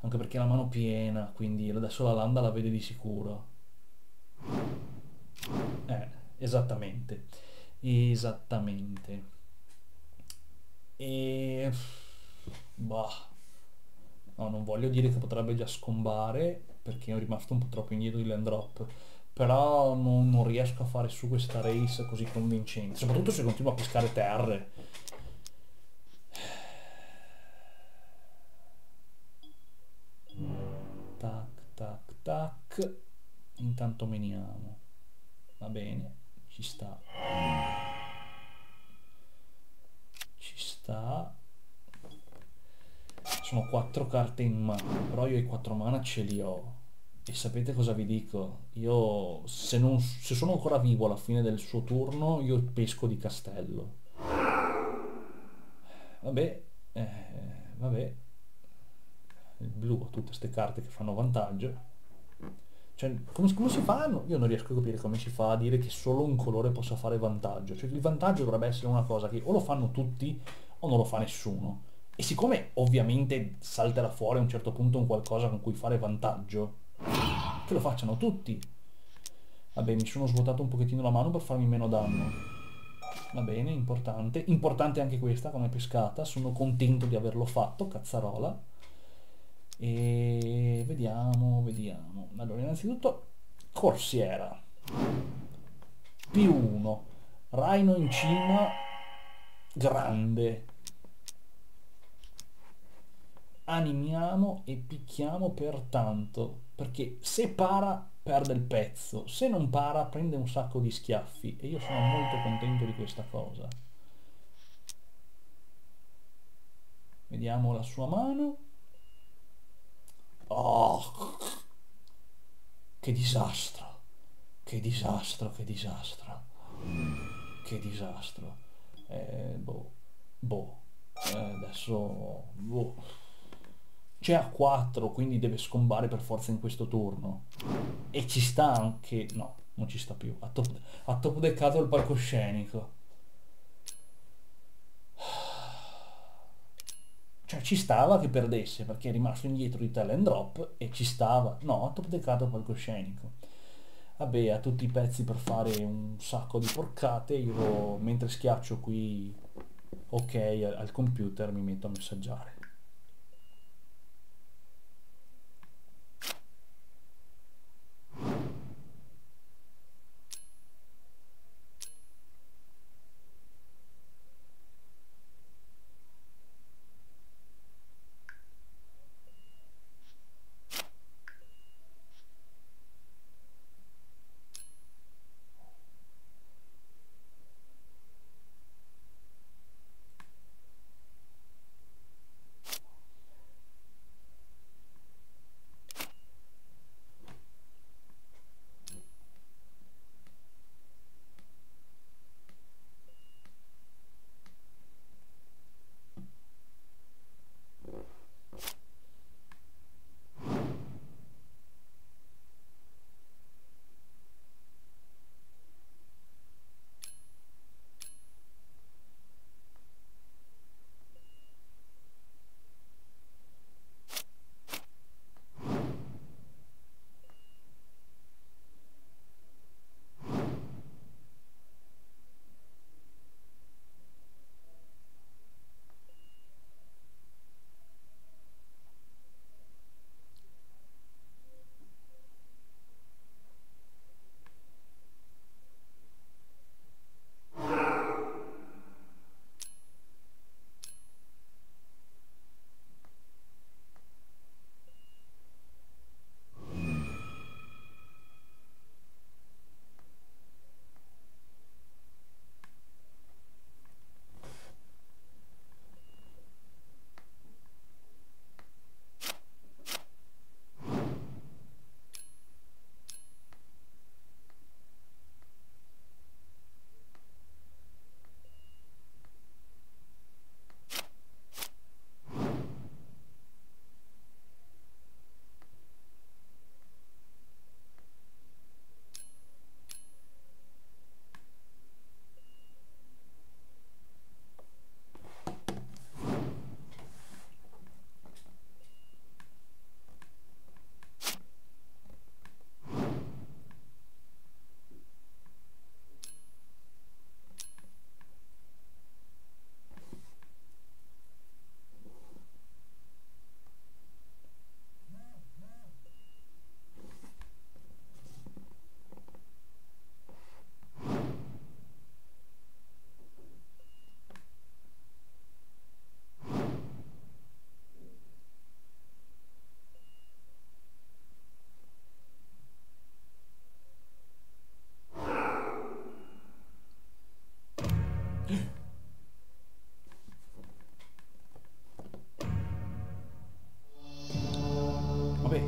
anche perché è la mano piena, quindi adesso la landa la vede di sicuro. Eh, esattamente, esattamente. E bah, no, non voglio dire che potrebbe già scombare, perché è rimasto un po' troppo indietro di land drop, però non, non riesco a fare su questa race così convincente, soprattutto se continuo a pescare terre. Tac, intanto meniamo, va bene, ci sta, ci sta. Sono quattro carte in mano, però io i quattro mana ce li ho e sapete cosa vi dico? Io se, non, se sono ancora vivo alla fine del suo turno io pesco di castello. Vabbè, eh, vabbè, il blu ha tutte ste carte che fanno vantaggio. Cioè, come, come si fa? No, io non riesco a capire come si fa a dire che solo un colore possa fare vantaggio. Cioè, il vantaggio dovrebbe essere una cosa che o lo fanno tutti o non lo fa nessuno. E siccome ovviamente salterà fuori a un certo punto un qualcosa con cui fare vantaggio, che lo facciano tutti. Vabbè, mi sono svuotato un pochettino la mano per farmi meno danno. Va bene, importante. Importante anche questa come pescata. Sono contento di averlo fatto, cazzarola. E vediamo, vediamo. Allora, innanzitutto Corsiera. Più uno. Rhino in cima. Grande. Animiamo e picchiamo per tanto. Perché se para... perde il pezzo, se non para prende un sacco di schiaffi e io sono molto contento di questa cosa. Vediamo la sua mano. Oh, che disastro, che disastro, che disastro, che disastro. Eh, boh, boh, eh, adesso boh. C'è a quattro, quindi deve scombare per forza in questo turno. E ci sta anche... no, non ci sta più. Ha top, ha top deccato il palcoscenico. Cioè ci stava che perdesse, perché è rimasto indietro di Talent Drop e ci stava. No, ha top deccato il palcoscenico. Vabbè, ha tutti i pezzi per fare un sacco di porcate. Io mentre schiaccio qui ok al computer mi metto a messaggiare.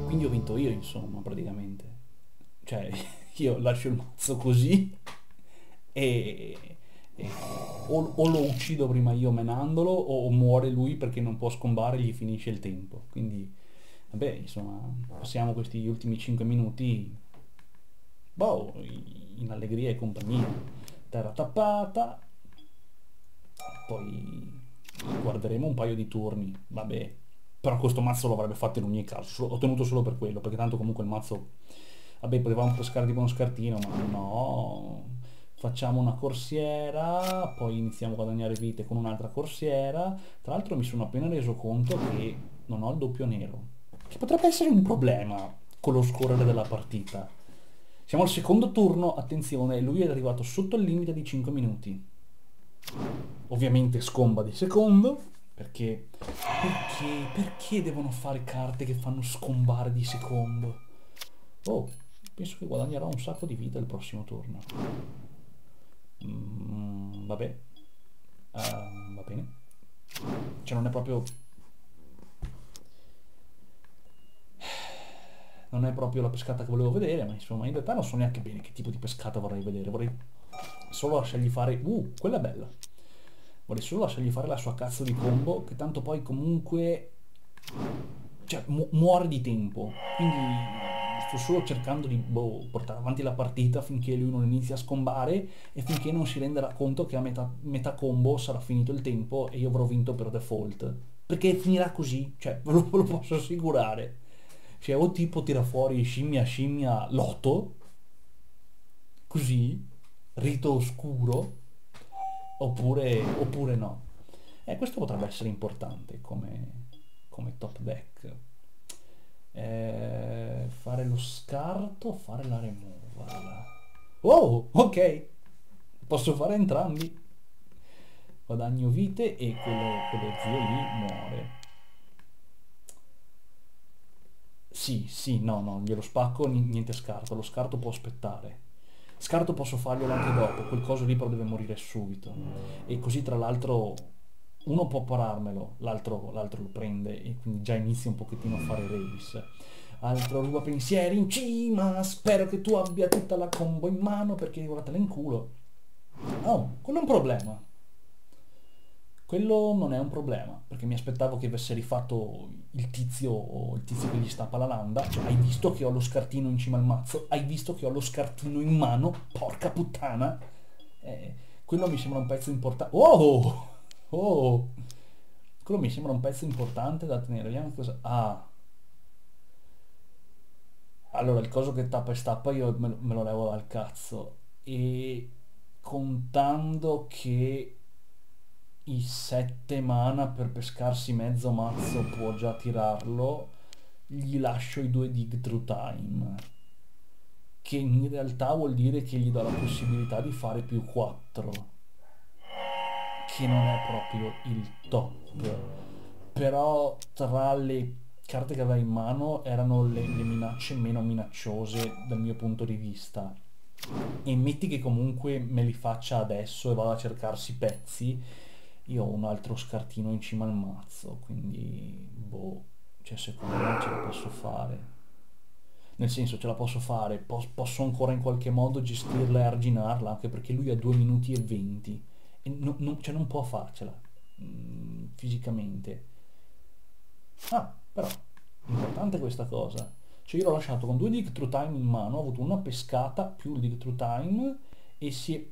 Quindi ho vinto io, insomma, praticamente. Cioè, io lascio il mazzo così e, e o, o lo uccido prima io menandolo, o, o muore lui perché non può scombare e gli finisce il tempo. Quindi, vabbè, insomma, passiamo questi ultimi cinque minuti boh, in allegria e compagnia. Terra tappata, poi guarderemo un paio di turni, vabbè. Però questo mazzo lo avrebbe fatto in ogni caso, l'ho tenuto solo per quello, perché tanto comunque il mazzo Vabbè, potevamo pescare tipo uno scartino, ma no. Facciamo una corsiera, poi iniziamo a guadagnare vite con un'altra corsiera. Tra l'altro mi sono appena reso conto che non ho il doppio nero, che potrebbe essere un problema con lo scorrere della partita. Siamo al secondo turno, attenzione, lui è arrivato sotto il limite di cinque minuti. Ovviamente scomba di secondo, perché, perché, perché devono fare carte che fanno scombare di secondo? Oh, penso che guadagnerò un sacco di vita il prossimo turno. Mm, vabbè, uh, va bene, cioè non è proprio non è proprio la pescata che volevo vedere, ma insomma in realtà non so neanche bene che tipo di pescata vorrei vedere. Vorrei solo lasciargli fare uh quella è bella, vorrei solo lasciargli fare la sua cazzo di combo, che tanto poi comunque, cioè, mu muore di tempo, quindi sto solo cercando di boh, portare avanti la partita finché lui non inizia a scombare e finché non si renderà conto che a metà, metà combo sarà finito il tempo e io avrò vinto per default, perché finirà così, cioè ve lo, ve lo posso assicurare. Cioè o tipo tira fuori scimmia scimmia lotto così, rito oscuro, oppure, oppure no. E eh, questo potrebbe essere importante come, come top deck. Eh, fare lo scarto, fare la removal. Oh, ok, posso fare entrambi. Guadagno vite e quello, quello zio lì muore. Sì, sì, no, no, glielo spacco, niente scarto. Lo scarto può aspettare. Scarto posso farglielo anche dopo, quel coso lì però deve morire subito. E così tra l'altro uno può pararmelo, l'altro lo prende e quindi già inizia un pochettino a fare race. Altro Ruba Pensieri in cima, spero che tu abbia tutta la combo in mano perché guardatela in culo. Oh, quello è un problema. Quello non è un problema, perché mi aspettavo che avesse rifatto il tizio, il tizio che gli stappa la landa. Cioè, hai visto che ho lo scartino in cima al mazzo? Hai visto che ho lo scartino in mano? Porca puttana! Eh, quello mi sembra un pezzo importante. Oh! Oh, quello mi sembra un pezzo importante da tenere. Vediamo cosa... Ah, allora il coso che tappa e stappa io me lo, me lo levo dal cazzo. E contando che i sette mana per pescarsi mezzo mazzo può già tirarlo, gli lascio i due Dig Through Time, che in realtà vuol dire che gli do la possibilità di fare più quattro, che non è proprio il top, però tra le carte che avevo in mano erano le, le minacce meno minacciose dal mio punto di vista, e metti che comunque me li faccia adesso e vado a cercarsi pezzi, io ho un altro scartino in cima al mazzo, quindi boh, cioè secondo me ce la posso fare, nel senso ce la posso fare, Pos posso ancora in qualche modo gestirla e arginarla, anche perché lui ha due minuti e venti. No, no, cioè non può farcela mm, fisicamente. Ah, però importante questa cosa, cioè io l'ho lasciato con due Dig Through Time in mano, ho avuto una pescata più il Dig Through Time e si è,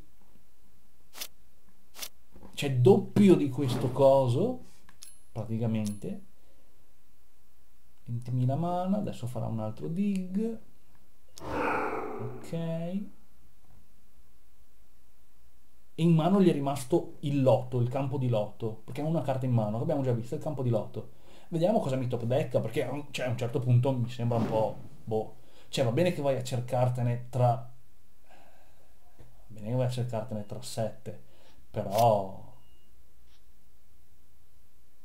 c'è doppio di questo coso praticamente. Ventimila mana, adesso farà un altro dig, ok. E in mano gli è rimasto il lotto, il campo di lotto, perché ha una carta in mano, che abbiamo già visto, il campo di lotto. Vediamo cosa mi top decka, perché cioè, a un certo punto mi sembra un po'... boh. Cioè va bene che vai a cercartene tra... va bene che vai a cercartene tra sette, però...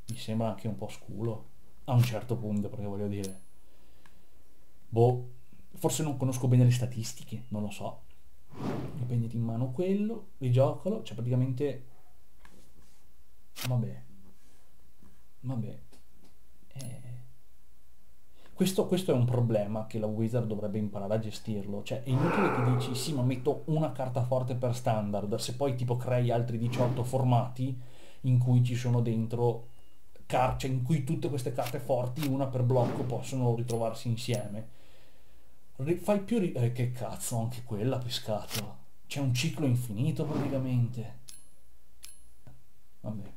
mi sembra anche un po' sculo, a un certo punto, perché voglio dire... boh, forse non conosco bene le statistiche, non lo so. Mi prenditi in mano quello, rigiocalo, cioè praticamente vabbè vabbè eh. questo, questo è un problema che la Wizard dovrebbe imparare a gestirlo, cioè è inutile che dici sì ma metto una carta forte per standard se poi tipo crei altri diciotto formati in cui ci sono dentro cioè in cui tutte queste carte forti una per blocco possono ritrovarsi insieme. Fai più ri eh, che cazzo, anche quella pescato, c'è un ciclo infinito praticamente. Vabbè,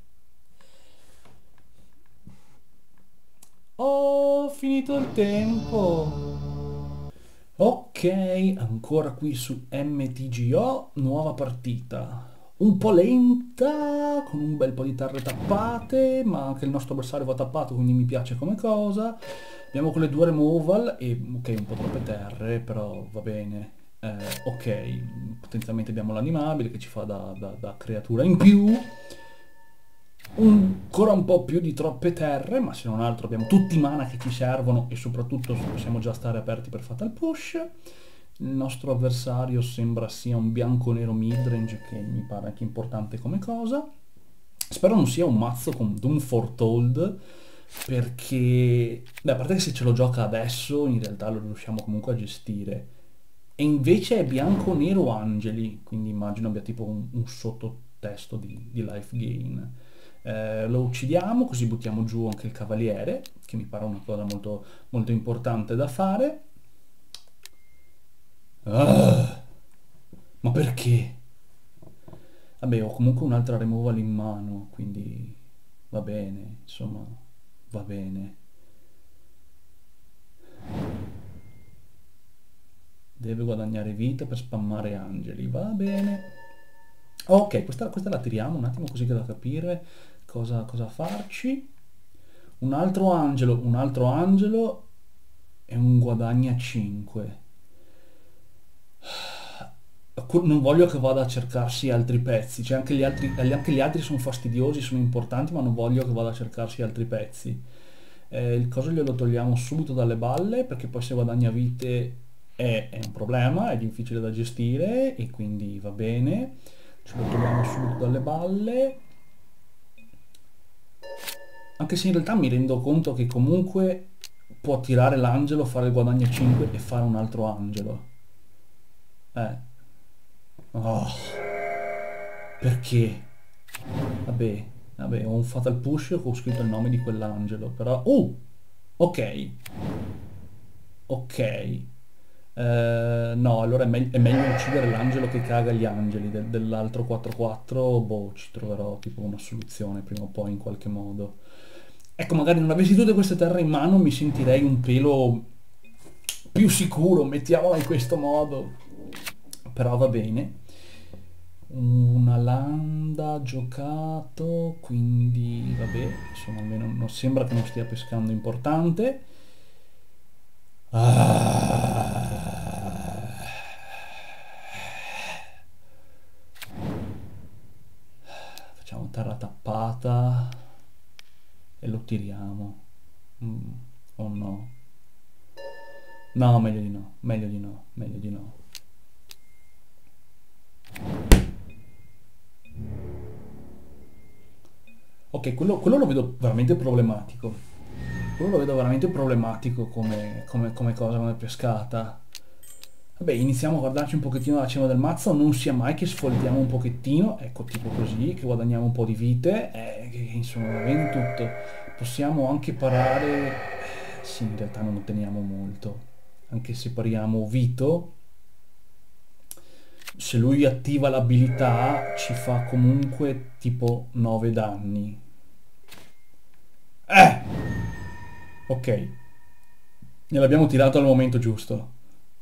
ho finito il tempo. Ok, ancora qui su M T G O, nuova partita. Un po' lenta, con un bel po' di terre tappate, ma anche il nostro avversario va tappato, quindi mi piace come cosa. Abbiamo quelle due removal e ok, un po' troppe terre, però va bene. Eh, ok, potenzialmente abbiamo l'animabile che ci fa da, da, da creatura in più. Un, ancora un po' più di troppe terre, ma se non altro abbiamo tutti i mana che ci servono e soprattutto possiamo già stare aperti per Fatal Push. Il nostro avversario sembra sia un bianco-nero midrange, che mi pare anche importante come cosa. Spero non sia un mazzo con Doom Foretold, perché beh, a parte che se ce lo gioca adesso in realtà lo riusciamo comunque a gestire. E invece è bianco-nero angeli, quindi immagino abbia tipo un, un sottotesto di, di life gain. Eh, lo uccidiamo, così buttiamo giù anche il cavaliere, che mi pare una cosa molto, molto importante da fare. Ah, ma perché? Vabbè, ho comunque un'altra removal in mano, quindi va bene, insomma, va bene. Deve guadagnare vita per spammare angeli, va bene. Ok, questa, questa la tiriamo un attimo così che da capire cosa, cosa farci. Un altro angelo, un altro angelo e un guadagna cinque. Non voglio che vada a cercarsi altri pezzi, cioè anche gli altri, anche gli altri sono fastidiosi, sono importanti, ma non voglio che vada a cercarsi altri pezzi. Eh, il coso glielo togliamo subito dalle balle, perché poi se guadagna vite è, è un problema, è difficile da gestire, e quindi va bene, ce lo togliamo subito dalle balle. Anche se in realtà mi rendo conto che comunque può tirare l'angelo, fare il guadagna cinque e fare un altro angelo. Eh. Oh. Perché? Vabbè, vabbè, ho un Fatal Push, ho scritto il nome di quell'angelo, però... Uh! Ok. Ok. Uh, no, allora è, me è meglio uccidere l'angelo che caga gli angeli. De dell'altro quattro quattro, boh, ci troverò tipo una soluzione prima o poi in qualche modo. Ecco, magari non avessi tutte queste terre in mano mi sentirei un pelo più sicuro, mettiamola in questo modo. Però va bene, una landa giocato, quindi vabbè, insomma almeno non sembra che non stia pescando importante. Ah. Facciamo terra tappata e lo tiriamo. Mm. Oh no. No, meglio di no, meglio di no, meglio di no. Ok, quello, quello lo vedo veramente problematico. Quello lo vedo veramente problematico come, come, come cosa, come pescata. Vabbè, iniziamo a guardarci un pochettino alla cima del mazzo, non sia mai che sfoltiamo un pochettino, ecco tipo così, che guadagniamo un po' di vite, eh, che insomma va bene tutto. Possiamo anche parare... Sì, in realtà non otteniamo molto. Anche se pariamo Vito, se lui attiva l'abilità ci fa comunque tipo nove danni. Eh! Ok, gliel'abbiamo tirato al momento giusto,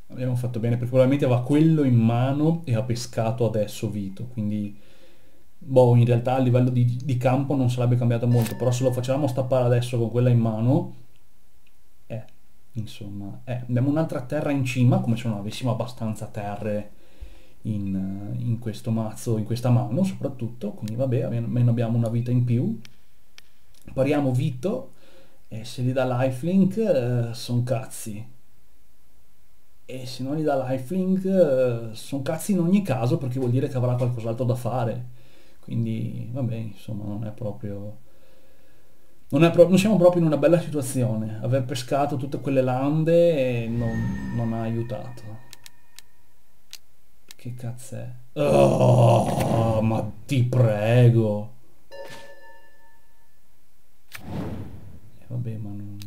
abbiamo fatto bene, perché probabilmente aveva quello in mano e ha pescato adesso Vito, quindi boh, in realtà a livello di, di campo non sarebbe cambiato molto, però se lo facevamo stappare adesso con quella in mano, eh, insomma, eh, abbiamo un'altra terra in cima, come se non avessimo abbastanza terre in, in questo mazzo, in questa mano soprattutto, quindi vabbè, almeno abbiamo una vita in più. Pariamo Vito e se gli dà lifelink eh, son cazzi, e se non gli dà lifelink eh, son cazzi in ogni caso, perché vuol dire che avrà qualcos'altro da fare, quindi vabbè, insomma non è proprio non, è pro non siamo proprio in una bella situazione. Aver pescato tutte quelle lande non, non ha aiutato. Che cazzo è? Oh, ma ti prego! Eh, vabbè, ma non...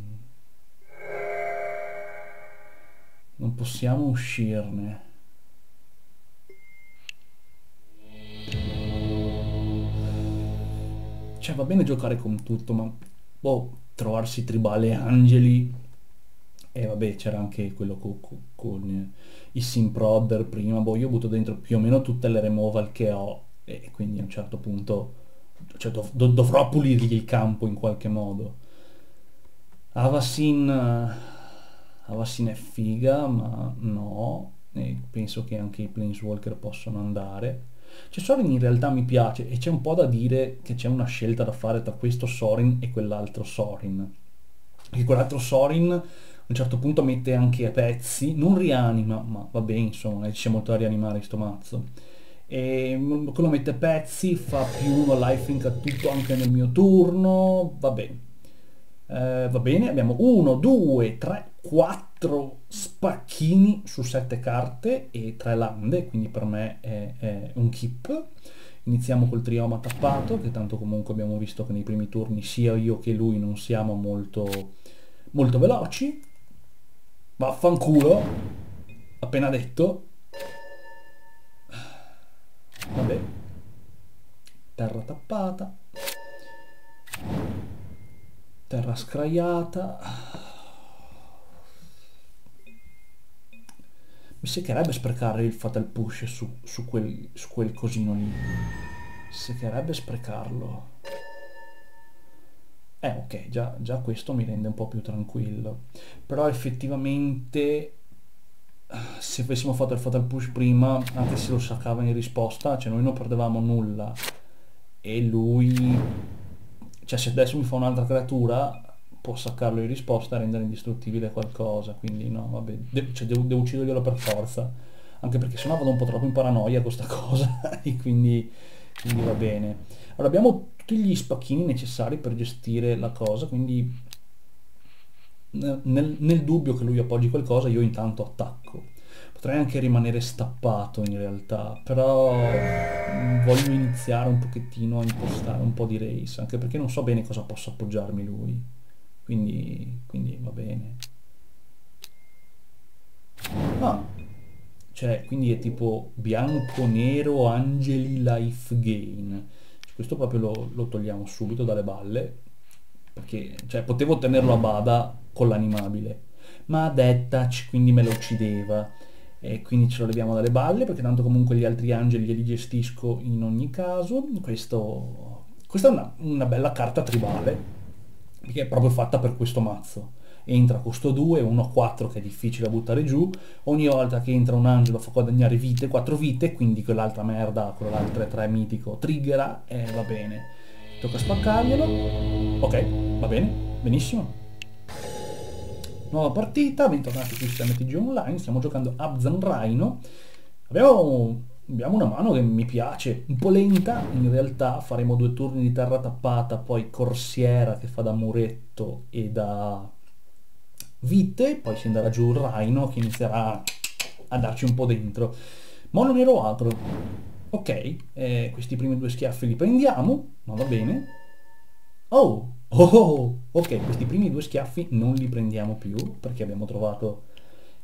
Non possiamo uscirne. Cioè, va bene giocare con tutto, ma... Boh, trovarsi tribale angeli... E vabbè, c'era anche quello co co con i Simprodder prima, boh, io butto dentro più o meno tutte le removal che ho e quindi a un certo punto, cioè, dov dov dovrò pulirgli il campo in qualche modo. Avacyn, Avacyn è figa, ma no, e penso che anche i Planeswalker possono andare. Cioè, Sorin in realtà mi piace e c'è un po' da dire che c'è una scelta da fare tra questo Sorin e quell'altro Sorin. Perché quell'altro Sorin a un certo punto mette anche pezzi, non rianima, ma vabbè, insomma, c'è molto da rianimare sto mazzo. E quello mette pezzi, fa più uno lifelink a tutto anche nel mio turno, vabbè. Eh, va bene, abbiamo uno, due, tre, quattro spacchini su sette carte e tre lande, quindi per me è, è un keep. Iniziamo col trioma tappato, che tanto comunque abbiamo visto che nei primi turni sia io che lui non siamo molto, molto veloci. Vaffanculo, appena detto. Vabbè, terra tappata, terra scraiata. Mi seccherebbe sprecare il Fatal Push su, su, quel, su quel cosino lì, mi seccherebbe sprecarlo. Eh, ok, già, già questo mi rende un po' più tranquillo. Però effettivamente se avessimo fatto il Fatal Push prima, anche se lo saccava in risposta, cioè noi non perdevamo nulla. E lui, cioè, se adesso mi fa un'altra creatura può saccarlo in risposta e rendere indistruttibile qualcosa. Quindi no, vabbè, De cioè, devo, devo ucciderglielo per forza, anche perché sennò vado un po' troppo in paranoia con sta cosa. E quindi, quindi va bene. Allora abbiamo tutti gli spacchini necessari per gestire la cosa, quindi Nel, nel dubbio che lui appoggi qualcosa io intanto attacco. Potrei anche rimanere stappato in realtà, però voglio iniziare un pochettino a impostare un po' di race, anche perché non so bene cosa possa appoggiarmi lui, quindi, quindi va bene. Ah, cioè, quindi è tipo bianco-nero angeli life gain, questo proprio lo, lo togliamo subito dalle balle, perché, cioè, potevo tenerlo a bada con l'animabile, ma a detach quindi me lo uccideva, e quindi ce lo leviamo dalle balle, perché tanto comunque gli altri angeli li gestisco in ogni caso. Questo, questa è una, una bella carta tribale, perché è proprio fatta per questo mazzo. Entra a costo due, uno quattro che è difficile da buttare giù, ogni volta che entra un angelo fa guadagnare vite, quattro vite, quindi quell'altra merda, quell'altra tre mitico triggera, e eh, va bene. Tocca spaccarglielo, ok, va bene, benissimo. Nuova partita, bentornati qui su M T G O Online, stiamo giocando Abzan Rhino. Abbiamo, abbiamo una mano che mi piace, un po' lenta in realtà, faremo due turni di terra tappata, poi Corsiera che fa da muretto e da vite, poi si andrà giù il Rhino che inizierà a darci un po' dentro. Mono nero agro. Ok, eh, questi primi due schiaffi li prendiamo, ma va bene. Oh, oh, oh, ok, questi primi due schiaffi non li prendiamo più, perché abbiamo trovato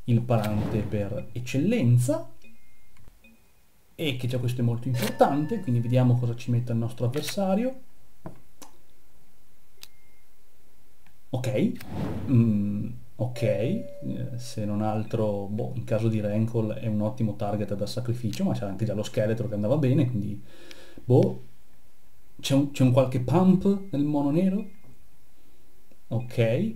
il parante per eccellenza, e che già questo è molto importante, quindi vediamo cosa ci mette il nostro avversario. Ok, mm, ok, eh, se non altro, boh, in caso di Rankle è un ottimo target da sacrificio, ma c'era anche già lo scheletro che andava bene, quindi boh, c'è un, un qualche pump nel mono nero? Ok,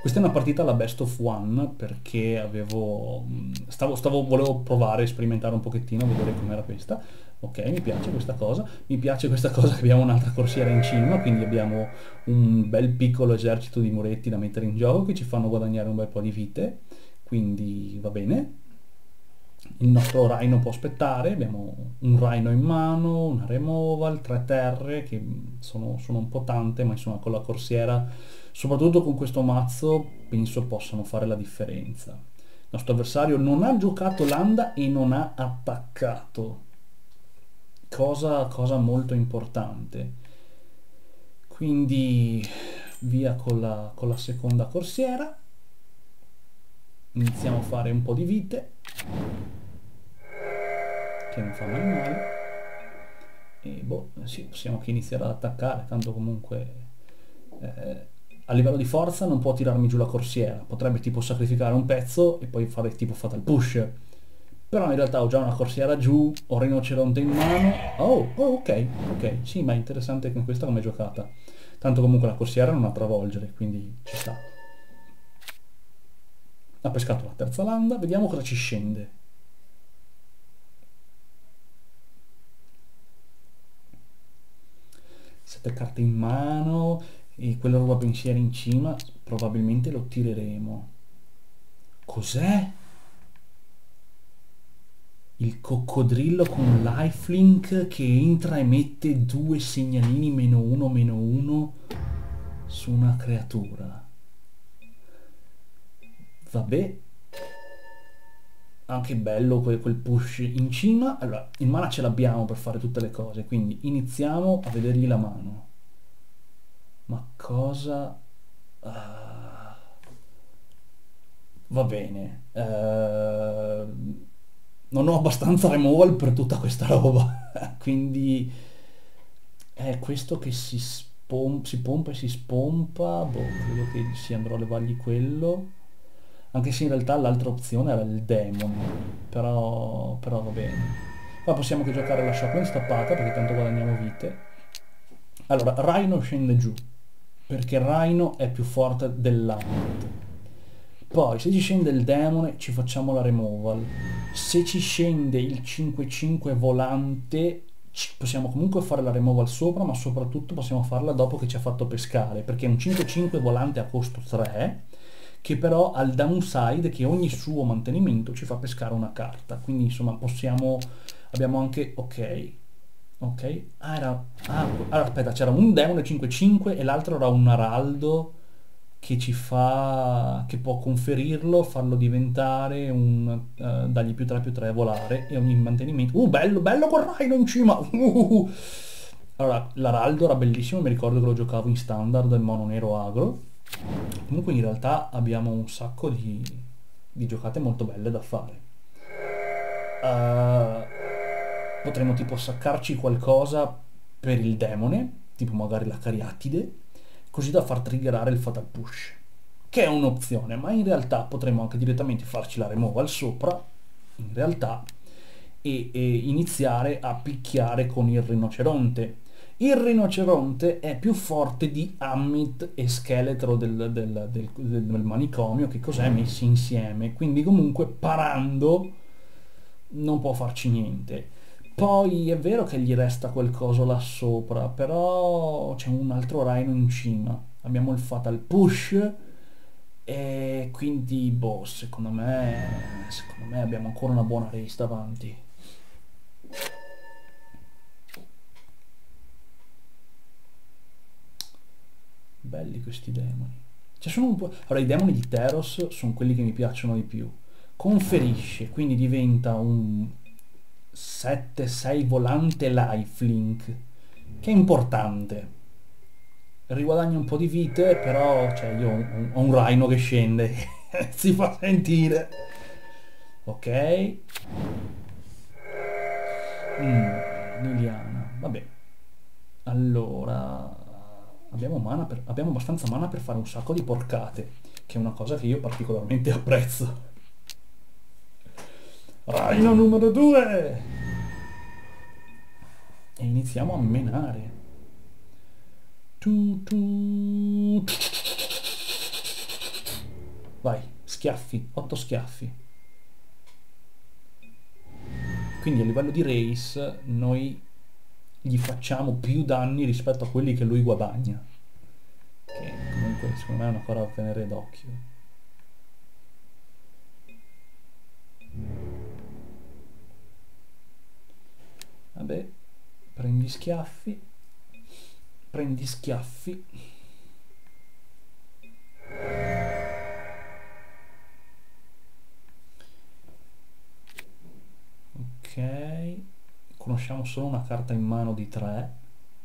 questa è una partita alla best of one, perché avevo stavo, stavo volevo provare a sperimentare un pochettino, vedere com'era questa. Ok, mi piace questa cosa, mi piace questa cosa che abbiamo un'altra Corsiera in cima, quindi abbiamo un bel piccolo esercito di muretti da mettere in gioco che ci fanno guadagnare un bel po' di vite, quindi va bene. Il nostro Rhino può aspettare, abbiamo un Rhino in mano, una removal, tre terre che sono, sono un po' tante, ma insomma con la Corsiera, soprattutto con questo mazzo, penso possano fare la differenza. Il nostro avversario non ha giocato landa e non ha attaccato. Cosa, cosa molto importante, quindi via con la, con la seconda Corsiera, iniziamo a fare un po' di vite che non fa mai male, e boh, sì, possiamo che iniziare ad attaccare, tanto comunque eh, a livello di forza non può tirarmi giù la Corsiera, potrebbe tipo sacrificare un pezzo e poi fare tipo Fatal Push, però in realtà ho già una Corsiera giù, ho Rinoceronte in mano. Oh, oh, ok, ok, sì, ma è interessante con questa come è giocata, tanto comunque la Corsiera non ha travolgere, quindi ci sta. Ha pescato la terza landa, vediamo cosa ci scende. Sette carte in mano e quella Ruba Pensieri in cima, probabilmente lo tireremo. Cos'è? Il coccodrillo con lifelink che entra e mette due segnalini meno uno meno uno su una creatura. Vabbè, anche ah, bello quel, quel push in cima. Allora, il mana ce l'abbiamo per fare tutte le cose, quindi iniziamo a vedergli la mano. Ma cosa... Ah. Va bene. Uh... Non ho abbastanza removal per tutta questa roba. Quindi... è questo che si, si pompa e si spompa. Boh, credo che si andrò a levargli quello. Anche se in realtà l'altra opzione era il demon, però, però va bene. Qua possiamo anche giocare la Shockwave stappata perché tanto guadagniamo vite. Allora, Rhino scende giù, perché Rhino è più forte dell'Amnet. Poi se ci scende il demone ci facciamo la removal. Se ci scende il cinque cinque volante possiamo comunque fare la removal sopra, ma soprattutto possiamo farla dopo che ci ha fatto pescare, perché è un cinque cinque volante a costo tre, che però ha il downside che ogni suo mantenimento ci fa pescare una carta, quindi insomma possiamo, abbiamo anche, ok, ok, ah, era, ah, allora, aspetta, c'era un demone cinque cinque e l'altro era un araldo che ci fa, che può conferirlo, farlo diventare un, uh, dagli più tre più tre volare e ogni mantenimento, uh bello, bello col Rhino in cima, uh. Allora l'araldo era bellissimo, mi ricordo che lo giocavo in standard, il mono nero agro. Comunque in realtà abbiamo un sacco di, di giocate molto belle da fare. Uh, potremmo tipo saccarci qualcosa per il demone, tipo magari la Cariatide, così da far triggerare il Fatal Push, che è un'opzione, ma in realtà potremmo anche direttamente farci la removal sopra, in realtà, e, e iniziare a picchiare con il Rinoceronte. Il Rinoceronte è più forte di Amit e Scheletro del, del, del, del, del manicomio, che cos'è, messi insieme, quindi comunque parando non può farci niente. Poi è vero che gli resta qualcosa là sopra, però c'è un altro Rhino in cima, abbiamo il Fatal Push e quindi boh, secondo me, secondo me abbiamo ancora una buona race davanti. Belli questi demoni. Cioè sono un po'... Allora i demoni di Teros sono quelli che mi piacciono di più. Conferisce, quindi diventa un sette sei volante lifelink, che è importante. Riguadagna un po' di vite, però cioè, io ho un, ho un Rhino che scende, si fa sentire. Ok. Mm, Liliana, vabbè. Allora... Abbiamo, mana per, abbiamo abbastanza mana per fare un sacco di porcate, che è una cosa che io particolarmente apprezzo. Rhino numero due! E iniziamo a menare. Tu, tu. Vai, schiaffi, otto schiaffi. Quindi a livello di race noi... gli facciamo più danni rispetto a quelli che lui guadagna, che comunque secondo me è una cosa da tenere d'occhio. Vabbè, prendi schiaffi, prendi schiaffi. Ok, conosciamo solo una carta in mano di tre,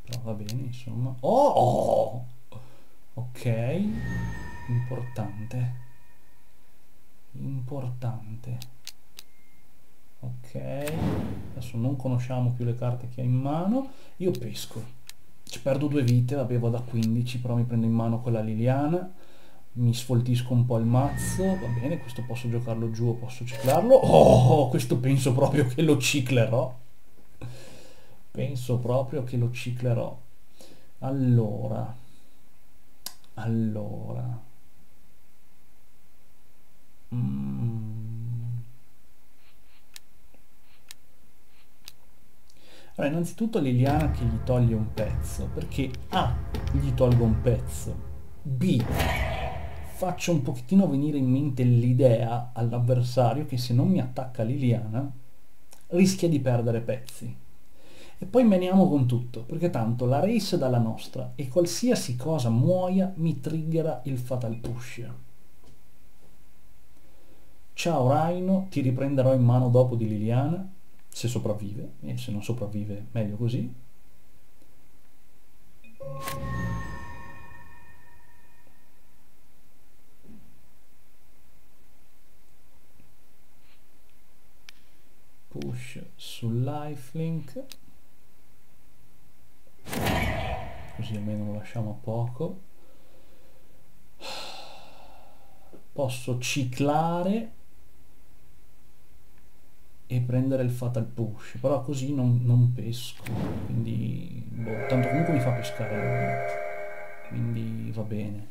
però va bene, insomma. Oh! Ok, importante, importante. Ok, adesso non conosciamo più le carte che ha in mano, io pesco. Ci perdo due vite, vabbè, vado a quindici, però mi prendo in mano quella Liliana, mi sfoltisco un po' il mazzo, va bene, questo posso giocarlo giù o posso ciclarlo. Oh, questo penso proprio che lo ciclerò. Penso proprio che lo ciclerò. Allora, allora. Mm. Allora, innanzitutto Liliana che gli toglie un pezzo, perché A, gli tolgo un pezzo, B, faccio un pochettino venire in mente l'idea all'avversario che se non mi attacca Liliana rischia di perdere pezzi. E poi meniamo con tutto, perché tanto la race è dalla nostra e qualsiasi cosa muoia mi triggera il Fatal Push. Ciao Rhino, ti riprenderò in mano dopo di Liliana, se sopravvive, e se non sopravvive meglio così. Push sul lifelink, così almeno lo lasciamo a poco. Posso ciclare e prendere il Fatal Push, però così non, non pesco, quindi boh, tanto comunque mi fa pescare lui, quindi va bene.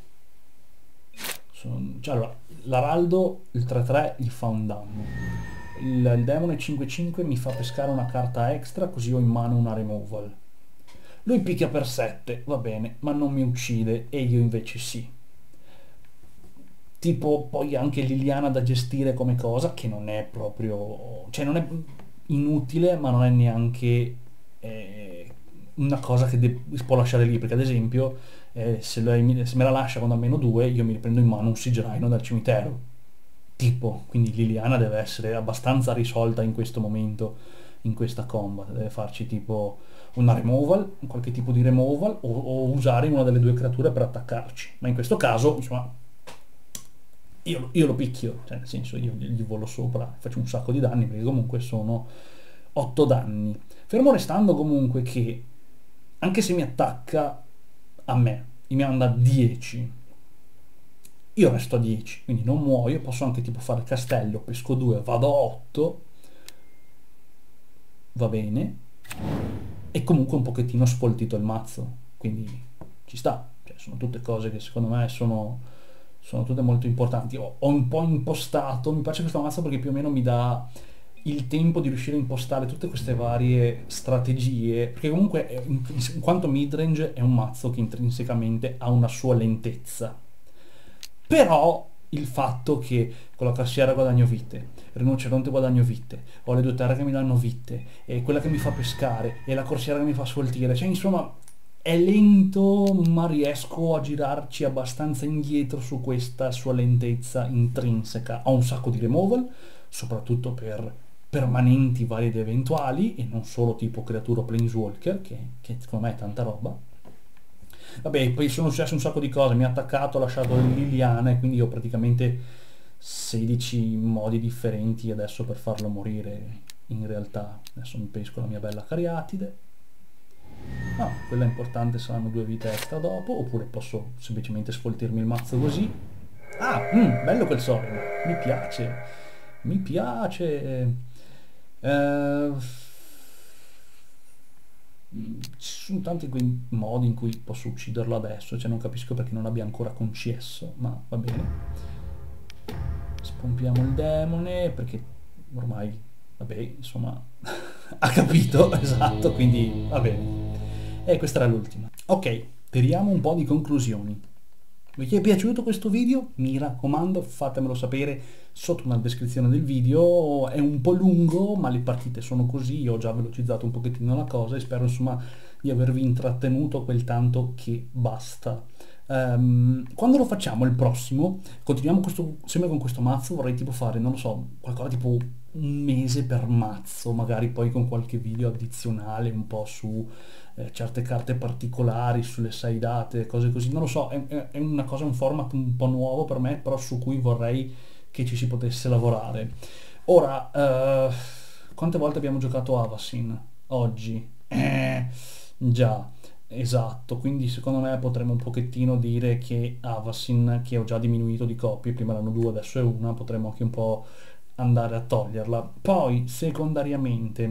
Sono, cioè, allora, l'Araldo il tre tre gli fa un danno, il, il demone cinque cinque mi fa pescare una carta extra, così ho in mano una removal. Lui picchia per sette, va bene, ma non mi uccide e io invece sì. Tipo poi anche Liliana da gestire come cosa, che non è proprio... cioè non è inutile, ma non è neanche eh, una cosa che può lasciare lì, perché ad esempio eh, se, lei, se me la lascia quando ha meno due, io mi riprendo in mano un Siege Rhino dal cimitero. Tipo, quindi Liliana deve essere abbastanza risolta in questo momento, in questa combat, deve farci tipo una removal, qualche tipo di removal, o, o usare una delle due creature per attaccarci, ma in questo caso insomma io, io lo picchio, cioè nel senso io gli volo sopra, faccio un sacco di danni, perché comunque sono otto danni, fermo restando comunque che anche se mi attacca a me, mi manda dieci, io resto a dieci, quindi non muoio, posso anche tipo fare castello, pesco due, vado a otto, va bene, e comunque un pochettino sfoltito il mazzo, quindi ci sta, cioè, sono tutte cose che secondo me sono, sono tutte molto importanti. Ho, ho un po' impostato, mi piace questo mazzo perché più o meno mi dà il tempo di riuscire a impostare tutte queste varie strategie, perché comunque in, in quanto midrange è un mazzo che intrinsecamente ha una sua lentezza, però il fatto che con la Corsiera guadagno vite, Rinoceronte guadagno vite, ho le due terre che mi danno vite, e quella che mi fa pescare, e la Corsiera che mi fa sfoltire, cioè insomma è lento, ma riesco a girarci abbastanza indietro su questa sua lentezza intrinseca. Ho un sacco di removal, soprattutto per permanenti vari ed eventuali, e non solo tipo creatura Planeswalker, che, che secondo me è tanta roba. Vabbè, poi sono successe un sacco di cose, mi ha attaccato, ho lasciato Liliana, e quindi ho praticamente sedici modi differenti adesso per farlo morire. In realtà adesso mi pesco la mia bella Cariatide, ah, quella importante, saranno due vite extra dopo, oppure posso semplicemente sfoltirmi il mazzo così. Ah, mh, bello quel Sorin, mi piace, mi piace. eh, Ci sono tanti quei modi in cui posso ucciderlo adesso, cioè non capisco perché non l'abbia ancora concesso, ma va bene. Spompiamo il demone, perché ormai, vabbè, insomma, ha capito, esatto, quindi va bene. E questa era l'ultima. Ok, tiriamo un po' di conclusioni. Vi è piaciuto questo video? Mi raccomando, fatemelo sapere sotto una descrizione del video. È un po' lungo, ma le partite sono così, io ho già velocizzato un pochettino la cosa e spero insomma di avervi intrattenuto quel tanto che basta. Um, quando lo facciamo il prossimo, continuiamo questo, sempre con questo mazzo, vorrei tipo fare, non lo so, qualcosa tipo un mese per mazzo, magari poi con qualche video addizionale un po' su eh, certe carte particolari, sulle sei date, cose così, non lo so, è, è una cosa, un format un po' nuovo per me, però su cui vorrei che ci si potesse lavorare. Ora, eh, quante volte abbiamo giocato Avacyn oggi? Eh, già. Esatto, quindi secondo me potremmo un pochettino dire che Avacyn, che ho già diminuito di copie, prima erano due, adesso è una, potremmo anche un po' andare a toglierla. Poi, secondariamente,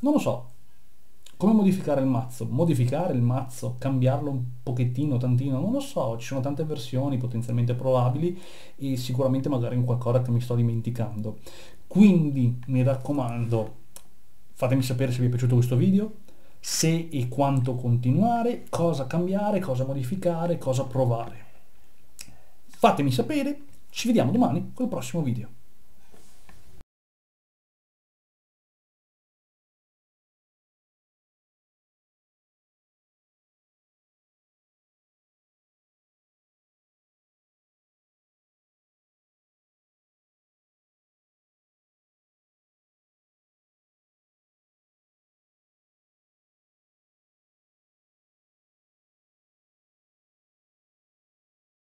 non lo so, come modificare il mazzo? Modificare il mazzo, cambiarlo un pochettino, tantino, non lo so, ci sono tante versioni potenzialmente probabili e sicuramente magari un qualcosa che mi sto dimenticando. Quindi mi raccomando, fatemi sapere se vi è piaciuto questo video, se e quanto continuare, cosa cambiare, cosa modificare, cosa provare. Fatemi sapere, ci vediamo domani col prossimo video.